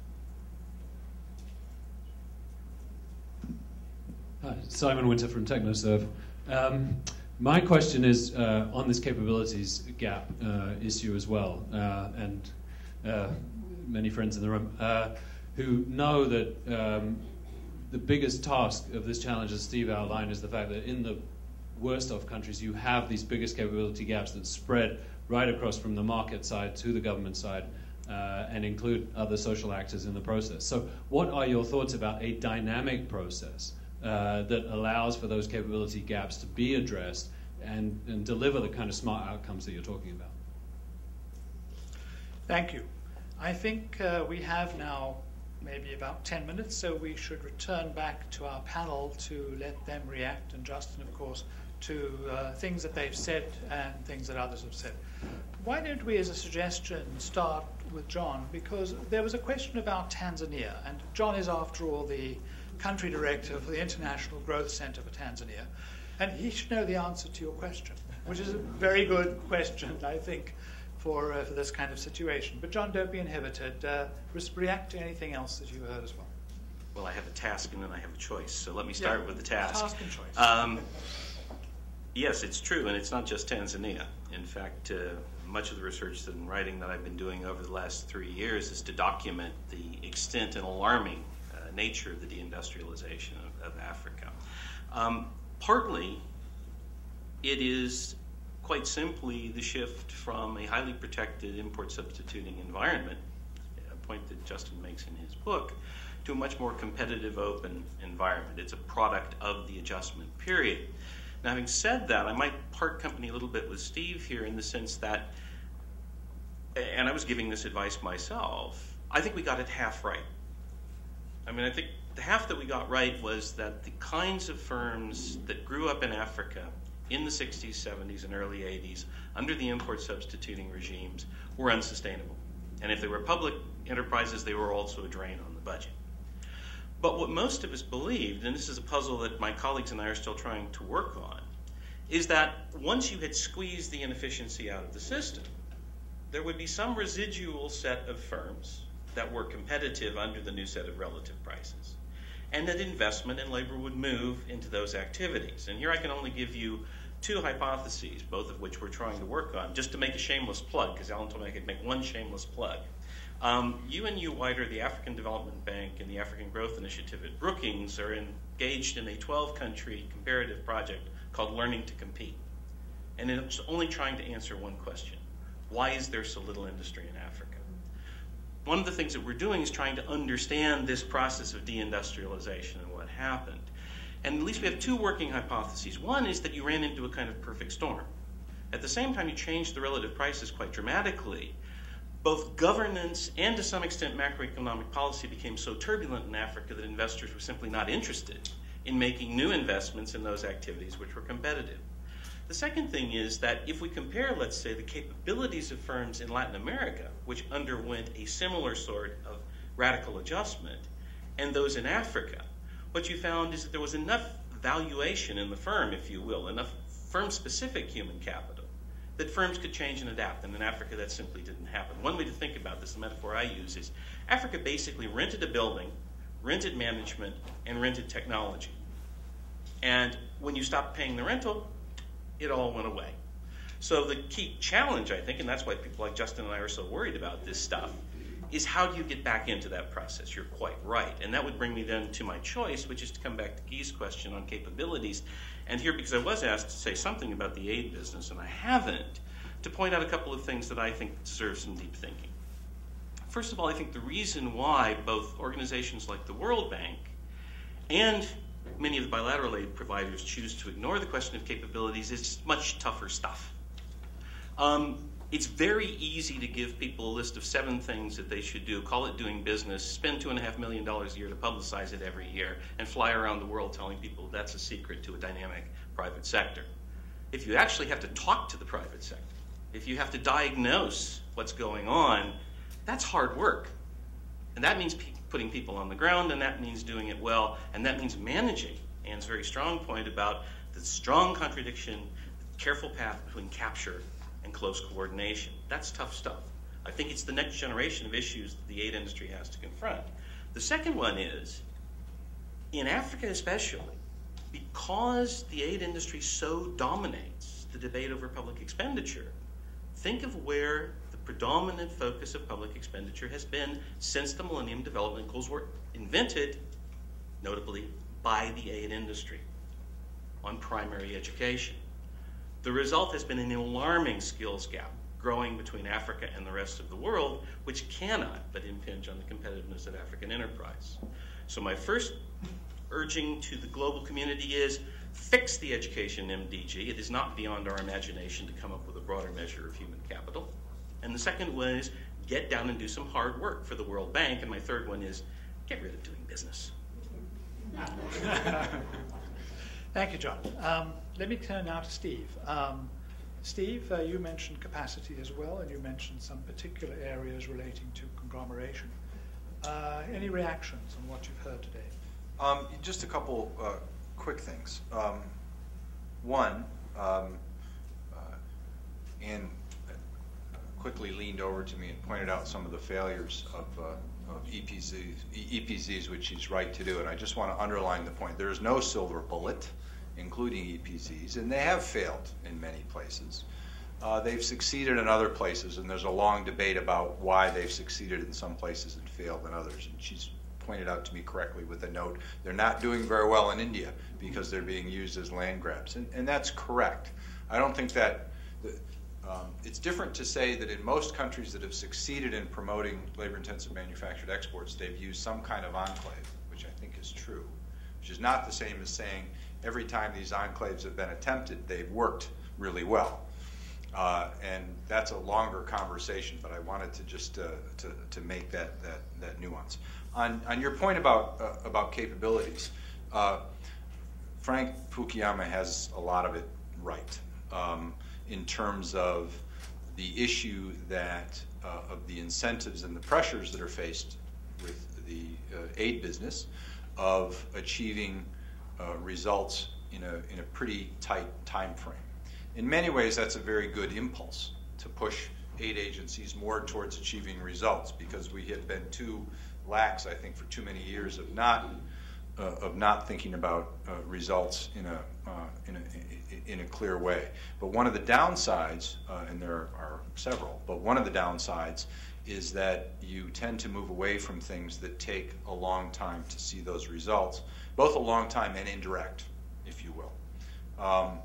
Hi, Simon Winter from TechnoServe. Um, my question is uh, on this capabilities gap uh, issue as well, uh, and uh, many friends in the room uh, who know that um, the biggest task of this challenge, as Steve outlined, is the fact that in the worst off countries you have these biggest capability gaps that spread right across from the market side to the government side, Uh, and include other social actors in the process. So what are your thoughts about a dynamic process uh, that allows for those capability gaps to be addressed and, and deliver the kind of smart outcomes that you're talking about? Thank you. I think uh, we have now maybe about ten minutes, so we should return back to our panel to let them react, and Justin, of course, to uh, things that they've said and things that others have said. why don't we, as a suggestion, start with John? Because there was a question about Tanzania, and John is, after all, the country director for the International Growth Center for Tanzania, and he should know the answer to your question, which is a very good question, I think, for, uh, for this kind of situation. But John, don't be inhibited. Uh, react to anything else that you heard as well. Well, I have a task and then I have a choice, so let me start yeah, with the task. Task and choice. Um, yes, it's true, and it's not just Tanzania. In fact, uh, much of the research and writing that I've been doing over the last three years is to document the extent and alarming uh, nature of the deindustrialization of, of Africa. Um, partly, it is quite simply the shift from a highly protected import substituting environment, a point that Justin makes in his book, to a much more competitive open environment. It's a product of the adjustment period. Now, having said that, I might part company a little bit with Steve here in the sense that, and I was giving this advice myself, I think we got it half right. I mean, I think the half that we got right was that the kinds of firms that grew up in Africa in the sixties, seventies, and early eighties under the import substituting regimes were unsustainable. And if they were public enterprises, they were also a drain on the budget. But what most of us believed, and this is a puzzle that my colleagues and I are still trying to work on, is that once you had squeezed the inefficiency out of the system, there would be some residual set of firms that were competitive under the new set of relative prices, and that investment and labor would move into those activities. And here I can only give you two hypotheses, both of which we're trying to work on, just to make a shameless plug, because Alan told me I could make one shameless plug. Um, you and you wider, the African Development Bank and the African Growth Initiative at Brookings are engaged in a twelve country comparative project called Learning to Compete. And it's only trying to answer one question. Why is there so little industry in Africa? One of the things that we're doing is trying to understand this process of deindustrialization and what happened. And at least we have two working hypotheses. One is that you ran into a kind of perfect storm. At the same time, you changed the relative prices quite dramatically. Both governance and, to some extent, macroeconomic policy became so turbulent in Africa that investors were simply not interested in making new investments in those activities which were competitive. The second thing is that if we compare, let's say, the capabilities of firms in Latin America, which underwent a similar sort of radical adjustment, and those in Africa, what you found is that there was enough valuation in the firm, if you will, enough firm-specific human capital, that firms could change and adapt, and in Africa that simply didn't happen. One way to think about this, the metaphor I use, is Africa basically rented a building, rented management, and rented technology. And when you stopped paying the rental, it all went away. So the key challenge, I think, and that's why people like Justin and I are so worried about this stuff, is how do you get back into that process? You're quite right. And that would bring me then to my choice, which is to come back to Guy's question on capabilities. And here, because I was asked to say something about the aid business, and I haven't, to point out a couple of things that I think deserve some deep thinking. First of all, I think the reason why both organizations like the World Bank and many of the bilateral aid providers choose to ignore the question of capabilities is much tougher stuff. Um, It's very easy to give people a list of seven things that they should do, call it doing business, spend two and a half million dollars a year to publicize it every year, and fly around the world telling people that's a secret to a dynamic private sector. If you actually have to talk to the private sector, if you have to diagnose what's going on, that's hard work. And that means pe- putting people on the ground, and that means doing it well, and that means managing. Anne's very strong point about the strong contradiction, the careful path between capture and close coordination. That's tough stuff. I think it's the next generation of issues that the aid industry has to confront. The second one is, in Africa especially, because the aid industry so dominates the debate over public expenditure, think of where the predominant focus of public expenditure has been since the Millennium Development Goals were invented, notably by the aid industry, on primary education. The result has been an alarming skills gap growing between Africa and the rest of the world, which cannot but impinge on the competitiveness of African enterprise. So my first urging to the global community is fix the education M D G. It is not beyond our imagination to come up with a broader measure of human capital. And the second one is get down and do some hard work for the World Bank. And my third one is get rid of doing business. Thank you, John. Um, Let me turn now to Steve. Um, Steve, uh, you mentioned capacity as well, and you mentioned some particular areas relating to conglomeration. Uh, any reactions on what you've heard today? Um, just a couple uh, quick things. Um, one, um, uh, Anne quickly leaned over to me and pointed out some of the failures of, uh, of E P Zs, E P Zs, which she's right to do. And I just want to underline the point. There is no silver bullet, including E P Zs, and they have failed in many places. Uh, they've succeeded in other places, and there's a long debate about why they've succeeded in some places and failed in others. And she's pointed out to me correctly with a note, they're not doing very well in India because they're being used as land grabs. And, and that's correct. I don't think that, um, it's different to say that in most countries that have succeeded in promoting labor-intensive manufactured exports, they've used some kind of enclave, which I think is true, which is not the same as saying every time these enclaves have been attempted, they've worked really well. Uh, and that's a longer conversation, but I wanted to just uh, to, to make that, that, that nuance. On, on your point about, uh, about capabilities, uh, Frank Fukuyama has a lot of it right um, in terms of the issue that uh, of the incentives and the pressures that are faced with the uh, aid business of achieving uh, results in a, in a pretty tight time frame. In many ways, that's a very good impulse to push aid agencies more towards achieving results because we have been too lax, I think, for too many years of not uh, of not thinking about uh, results in a, uh, in a in a clear way. But one of the downsides, uh, and there are several, but one of the downsides is that you tend to move away from things that take a long time to see those results, both a long time and indirect, if you will. Um,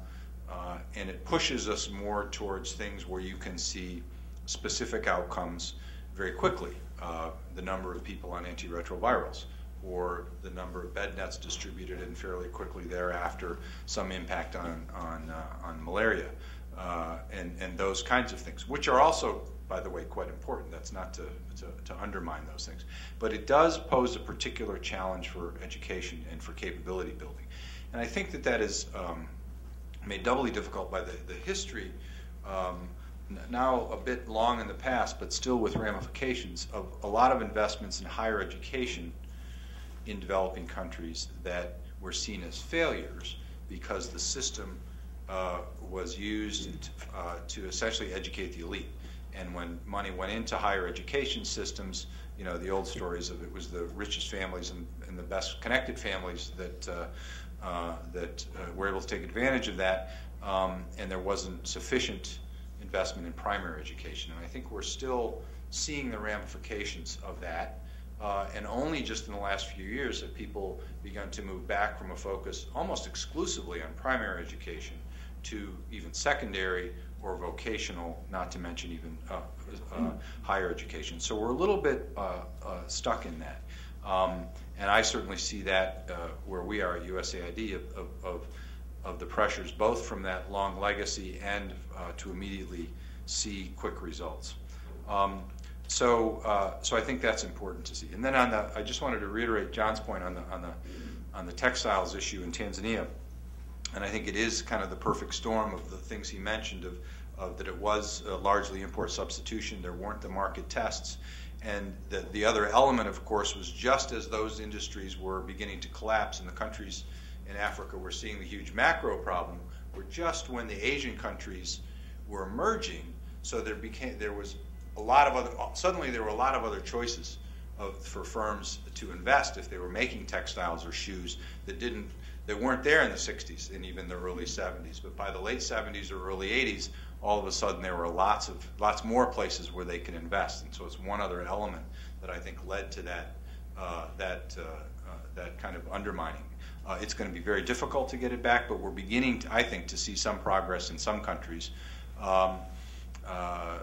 uh, and it pushes us more towards things where you can see specific outcomes very quickly. Uh, the number of people on antiretrovirals or the number of bed nets distributed and fairly quickly thereafter some impact on, on, uh, on malaria uh, and, and those kinds of things, which are also, by the way, quite important. That's not to, to, to undermine those things. But it does pose a particular challenge for education and for capability building. And I think that that is um, made doubly difficult by the, the history um, now a bit long in the past, but still with ramifications of a lot of investments in higher education in developing countries that were seen as failures because the system uh, was used uh, to essentially educate the elite. And when money went into higher education systems, you know, the old stories of it was the richest families and, and the best connected families that, uh, uh, that uh, were able to take advantage of that, um, and there wasn't sufficient investment in primary education. And I think we're still seeing the ramifications of that. Uh, and only just in the last few years have people begun to move back from a focus almost exclusively on primary education to even secondary or vocational, not to mention even uh, uh, higher education. So we're a little bit uh, uh, stuck in that. Um, and I certainly see that uh, where we are at U S A I D of, of, of of the pressures, both from that long legacy and uh, to immediately see quick results. Um, so, uh, so I think that's important to see. And then on the, I just wanted to reiterate John's point on the on the on the textiles issue in Tanzania, and I think it is kind of the perfect storm of the things he mentioned of, of that it was uh, largely import substitution. There weren't the market tests, and the the other element, of course, was just as those industries were beginning to collapse in the countries. In Africa, we're seeing the huge macro problem, where just when the Asian countries were emerging, so there became there was a lot of other suddenly there were a lot of other choices of, for firms to invest if they were making textiles or shoes that didn't that weren't there in the sixties and even the early seventies. But by the late seventies or early eighties, all of a sudden there were lots of lots more places where they could invest, and so it's one other element that I think led to that uh, that uh, uh, that kind of undermining. Uh, it's going to be very difficult to get it back, but we're beginning, to, I think, to see some progress in some countries um, uh,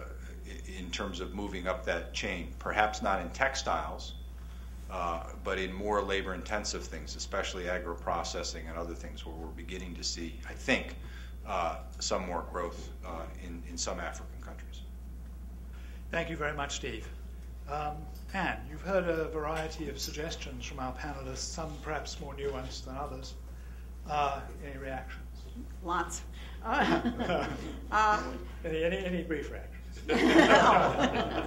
in terms of moving up that chain. Perhaps not in textiles, uh, but in more labor-intensive things, especially agro-processing and other things where we're beginning to see, I think, uh, some more growth uh, in, in some African countries. Thank you very much, Steve. Um, Anne, you've heard a variety of suggestions from our panelists, some perhaps more nuanced than others. Uh, any reactions? Lots. Uh, uh, any, any, any brief reaction? Oh.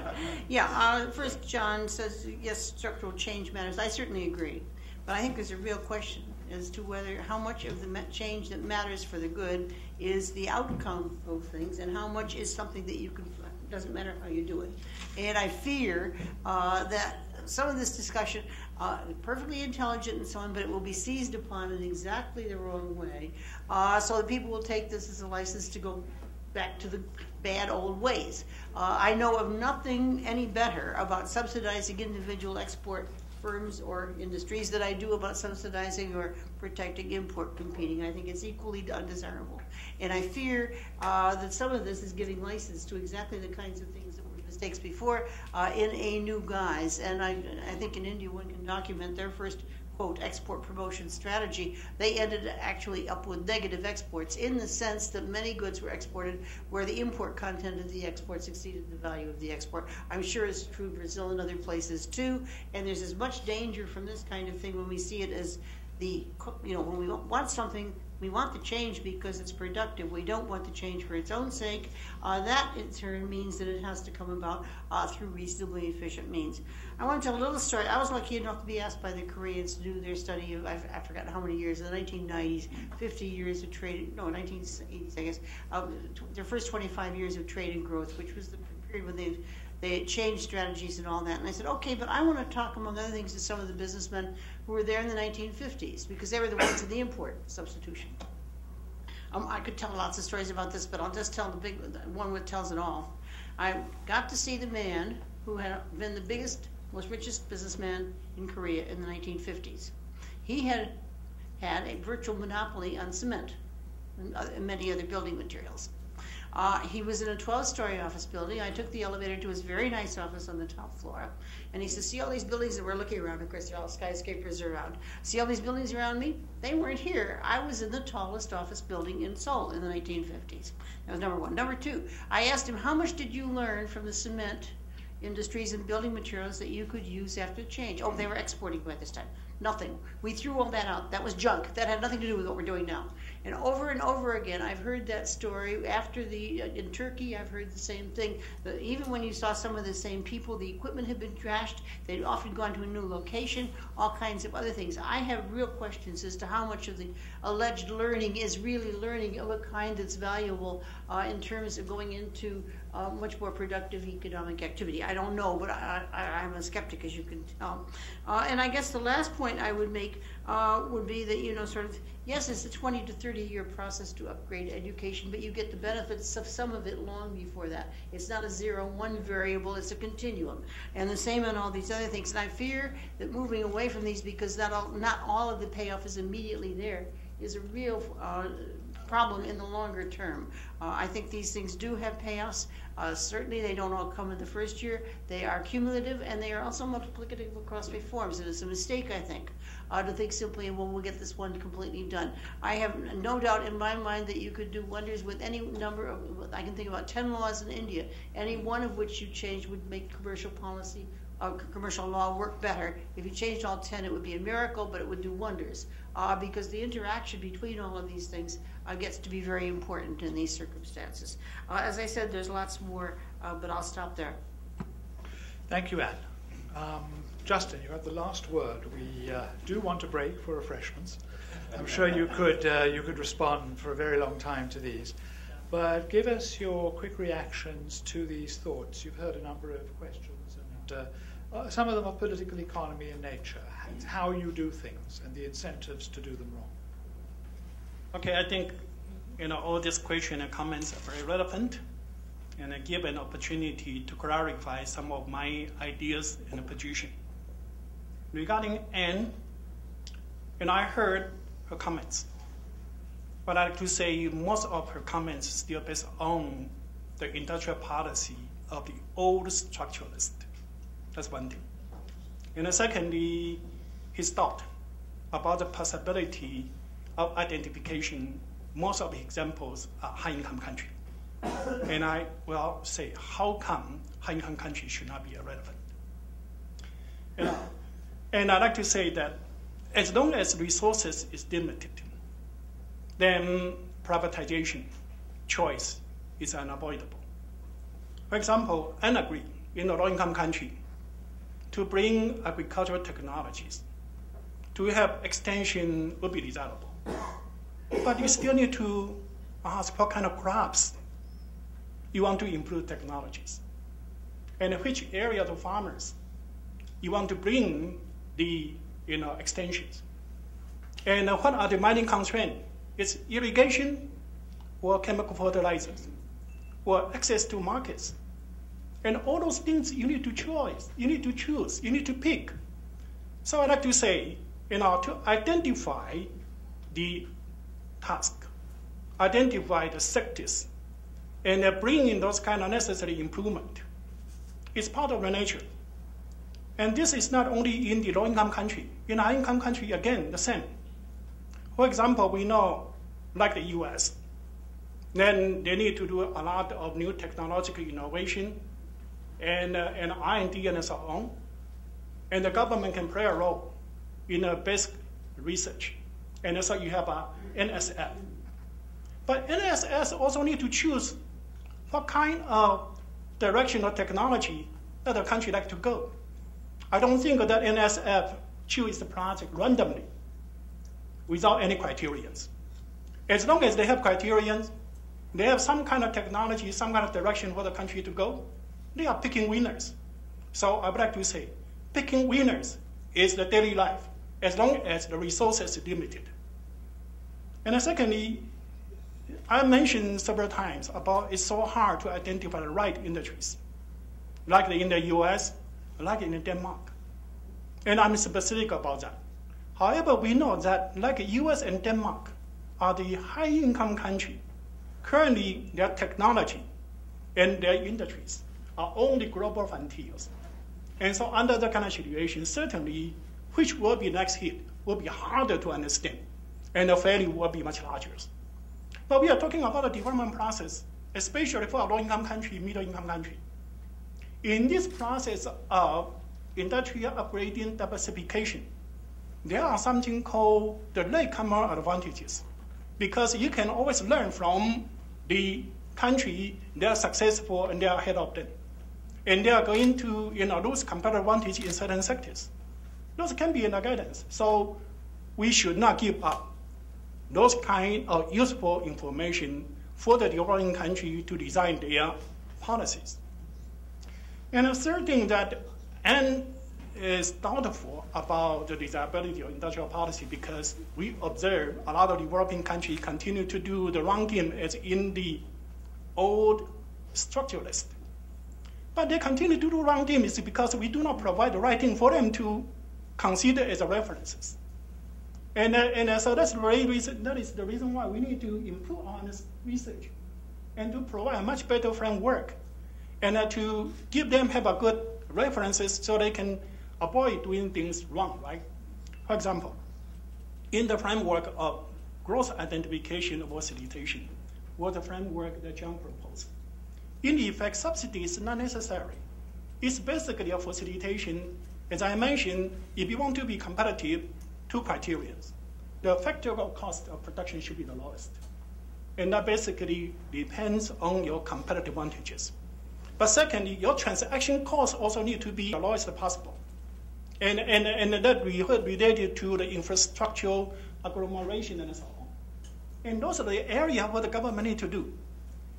Yeah, uh, first John says, yes, structural change matters. I certainly agree. But I think there's a real question as to whether how much of the change that matters for the good is the outcome of things and how much is something that you can, doesn't matter how you do it. And I fear uh, that some of this discussion, uh, perfectly intelligent and so on, but it will be seized upon in exactly the wrong way. Uh, so that people will take this as a license to go back to the bad old ways. Uh, I know of nothing any better about subsidizing individual export firms or industries that I do about subsidizing or protecting import competing. I think it's equally undesirable. And I fear uh, that some of this is giving license to exactly the kinds of things that were mistakes before uh, in a new guise. And I, I think in India one can document their first, quote, export promotion strategy. They ended actually up with negative exports in the sense that many goods were exported where the import content of the exports exceeded the value of the export. I'm sure it's true in Brazil and other places too. And there's as much danger from this kind of thing when we see it as the, you know, when we want something, we want the change because it's productive. We don't want the change for its own sake. Uh, that in turn means that it has to come about uh, through reasonably efficient means. I want to tell a little story. I was lucky enough to be asked by the Koreans to do their study of, I've, I forgot how many years, in the nineteen nineties, fifty years of trade, no, nineteen eighties, I guess, uh, their first twenty-five years of trade and growth, which was the period when they They changed strategies and all that. And I said, okay, but I want to talk, among other things, to some of the businessmen who were there in the nineteen fifties, because they were the ones in the import substitution. Um, I could tell lots of stories about this, but I'll just tell the big one that tells it all. I got to see the man who had been the biggest, most richest businessman in Korea in the nineteen fifties. He had had a virtual monopoly on cement and, other, and many other building materials. Uh, he was in a twelve-story office building. I took the elevator to his very nice office on the top floor. And he said, see all these buildings that we're looking around? Of course, they're all skyscrapers around. See all these buildings around me? They weren't here. I was in the tallest office building in Seoul in the nineteen fifties. That was number one. Number two, I asked him, how much did you learn from the cement industries and building materials that you could use after change? Oh, they were exporting by this time. Nothing. We threw all that out. That was junk. That had nothing to do with what we're doing now. And over and over again, I've heard that story. After the, in Turkey, I've heard the same thing. That even when you saw some of the same people, the equipment had been trashed. They'd often gone to a new location, all kinds of other things. I have real questions as to how much of the alleged learning is really learning of a kind that's valuable uh, in terms of going into uh, much more productive economic activity. I don't know, but I, I, I'm a skeptic, as you can tell. Uh, and I guess the last point I would make uh, would be that, you know, sort of, yes, it's a twenty to thirty year process to upgrade education, but you get the benefits of some of it long before that. It's not a zero, one variable, it's a continuum. And the same on all these other things. And I fear that moving away from these, because not all, not all of the payoff is immediately there, is a real uh, problem in the longer term. Uh, I think these things do have payoffs. Uh, certainly they don't all come in the first year. They are cumulative, and they are also multiplicative across reforms. And it's a mistake, I think, uh, to think simply, well, we'll get this one completely done. I have no doubt in my mind that you could do wonders with any number of, I can think about ten laws in India, any one of which you change would make commercial policy, uh, commercial law work better. If you changed all ten, it would be a miracle, but it would do wonders, uh, because the interaction between all of these things Uh, gets to be very important in these circumstances. Uh, as I said, there's lots more, uh, but I'll stop there. Thank you, Anne. Um, Justin, you had the last word. We uh, do want a break for refreshments. I'm sure you could, uh, you could respond for a very long time to these. But give us your quick reactions to these thoughts. You've heard a number of questions, and uh, uh, some of them are political economy in nature, how you do things and the incentives to do them wrong. Okay, I think, you know, all these questions and comments are very relevant, and I give an opportunity to clarify some of my ideas and position. Regarding Anne, and I heard her comments, but I'd like to say most of her comments still based on the industrial policy of the old structuralist. That's one thing. And secondly, his thought about the possibility of identification. Most of the examples are high-income country. And I will say, how come high-income country should not be irrelevant? And, and I'd like to say that as long as resources is limited, then privatization choice is unavoidable. For example, Anne agreed in a low-income country to bring agricultural technologies to help extension would be desirable. But you still need to ask what kind of crops you want to improve technologies, and which areas of farmers you want to bring the you know, extensions. And what are the mining constraints? It's irrigation or chemical fertilizers or access to markets. And all those things you need to choose, you need to choose, you need to pick. So I'd like to say, you know, to identify the task, identify the sectors, and uh, bring in those kind of necessary improvement. It's part of the nature. And this is not only in the low-income country. In high-income country, again, the same. For example, we know, like the U S, then they need to do a lot of new technological innovation and, uh, and R and D and so on. And the government can play a role in uh, basic research. And so you have uh, N S F. But N S F also need to choose what kind of direction of technology that the country like to go. I don't think that N S F chooses the project randomly without any criterions. As long as they have criterions, they have some kind of technology, some kind of direction for the country to go, they are picking winners. So I would like to say, picking winners is the daily life, as long as the resources are limited. And secondly, I mentioned several times about it's so hard to identify the right industries, like in the U S, like in Denmark. And I'm specific about that. However, we know that like the U S and Denmark are the high-income country. Currently, their technology and their industries are on the global frontiers. And so under that kind of situation, certainly, which will be next hit will be harder to understand, and the failure will be much larger. But we are talking about a development process, especially for a low-income country, middle-income country. In this process of industrial upgrading diversification, there are something called the latecomer advantages, because you can always learn from the country they are successful and they are ahead of them, and they are going to you know lose competitive advantage in certain sectors. Those can be in our guidance, so we should not give up those kind of useful information for the developing country to design their policies. And a third thing that Anne is doubtful about the desirability of industrial policy, because we observe a lot of developing countries continue to do the wrong thing as in the old structuralist. But they continue to do wrong thing is because we do not provide the right thing for them to consider as a references. And, uh, and uh, so that's the reason, that is the reason why we need to improve on this research and to provide a much better framework, and uh, to give them have a good references so they can avoid doing things wrong, right? For example, in the framework of growth identification or facilitation, was the framework that John proposed. In effect, subsidy is not necessary. It's basically a facilitation. As I mentioned, if you want to be competitive, two criteria. The factorial cost of production should be the lowest. And that basically depends on your competitive advantages. But secondly, your transaction costs also need to be the lowest possible. And, and, and that we heard related to the infrastructure, agglomeration, and so on. And those are the areas where the government needs to do.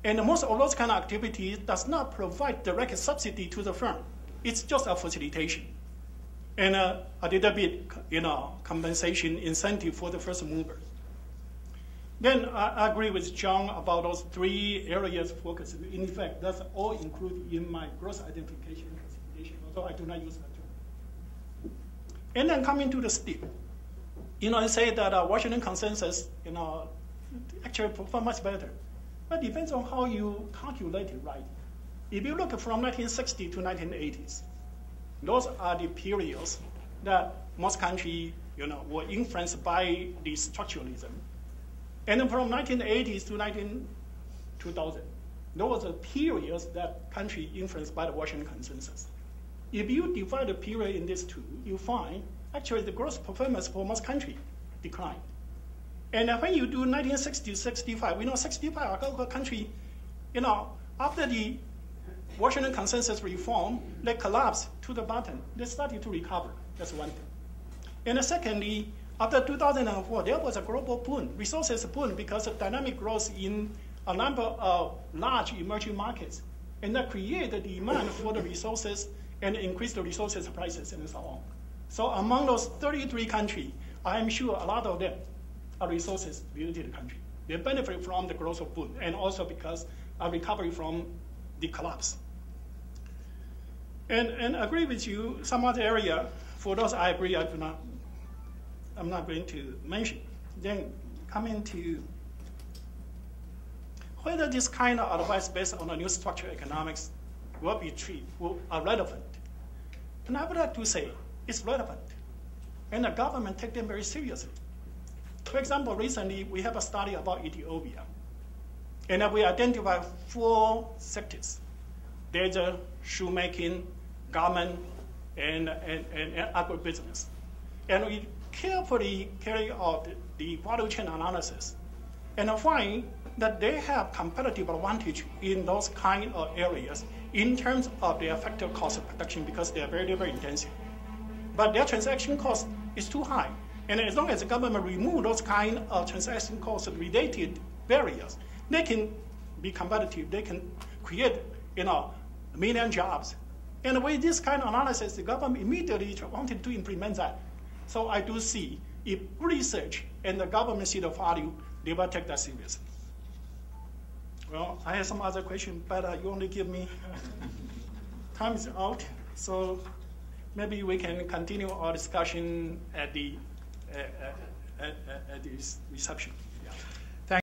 And most of those kind of activities does not provide direct subsidy to the firm. It's just a facilitation. And a, a little bit, you know, compensation incentive for the first mover. Then I agree with John about those three areas of focus. In fact, that's all included in my growth identification and classification, although I do not use that term. And then coming to the STEEP. You know, I say that uh, Washington Consensus, you know, actually performed much better. But it depends on how you calculate it, right? If you look from nineteen sixty to nineteen eighties, those are the periods that most countries, you know, were influenced by the structuralism. And then from nineteen eighties to two thousand, those are periods that country influenced by the Washington Consensus. If you divide the period in these two, you find actually the gross performance for most country declined. And uh, when you do nineteen sixty to sixty-five, we know sixty-five our country, you know, after the Washington Consensus reform, they collapsed to the bottom. They started to recover. That's one thing. And uh, secondly, after two thousand four, there was a global boom, resources boom, because of dynamic growth in a number of large emerging markets. And that created the demand for the resources and increased the resources prices and so on. So among those thirty-three countries, I'm sure a lot of them are resources-related countries. They benefit from the growth of boom and also because of recovery from the collapse. And, and I agree with you, some other area, for those I agree, I do not, I'm not going to mention. Then coming to whether this kind of advice based on the new structural economics will be treated, will, are relevant. And I would like to say it's relevant. And the government take them very seriously. For example, recently we have a study about Ethiopia. And we identify four sectors. There's a shoemaking, garment, and, and, and, and agribusiness. And we carefully carry out the value chain analysis and find that they have competitive advantage in those kind of areas in terms of their effective cost of production because they are very labor-intensive. But their transaction cost is too high. And as long as the government removes those kind of transaction cost-related barriers, they can be competitive. They can create, you know, a million jobs. And with this kind of analysis, the government immediately wanted to implement that. So I do see if research and the government see the value, they will take that seriously. Well, I have some other question, but uh, you only give me time is out. So maybe we can continue our discussion at the uh, at, at, at this reception.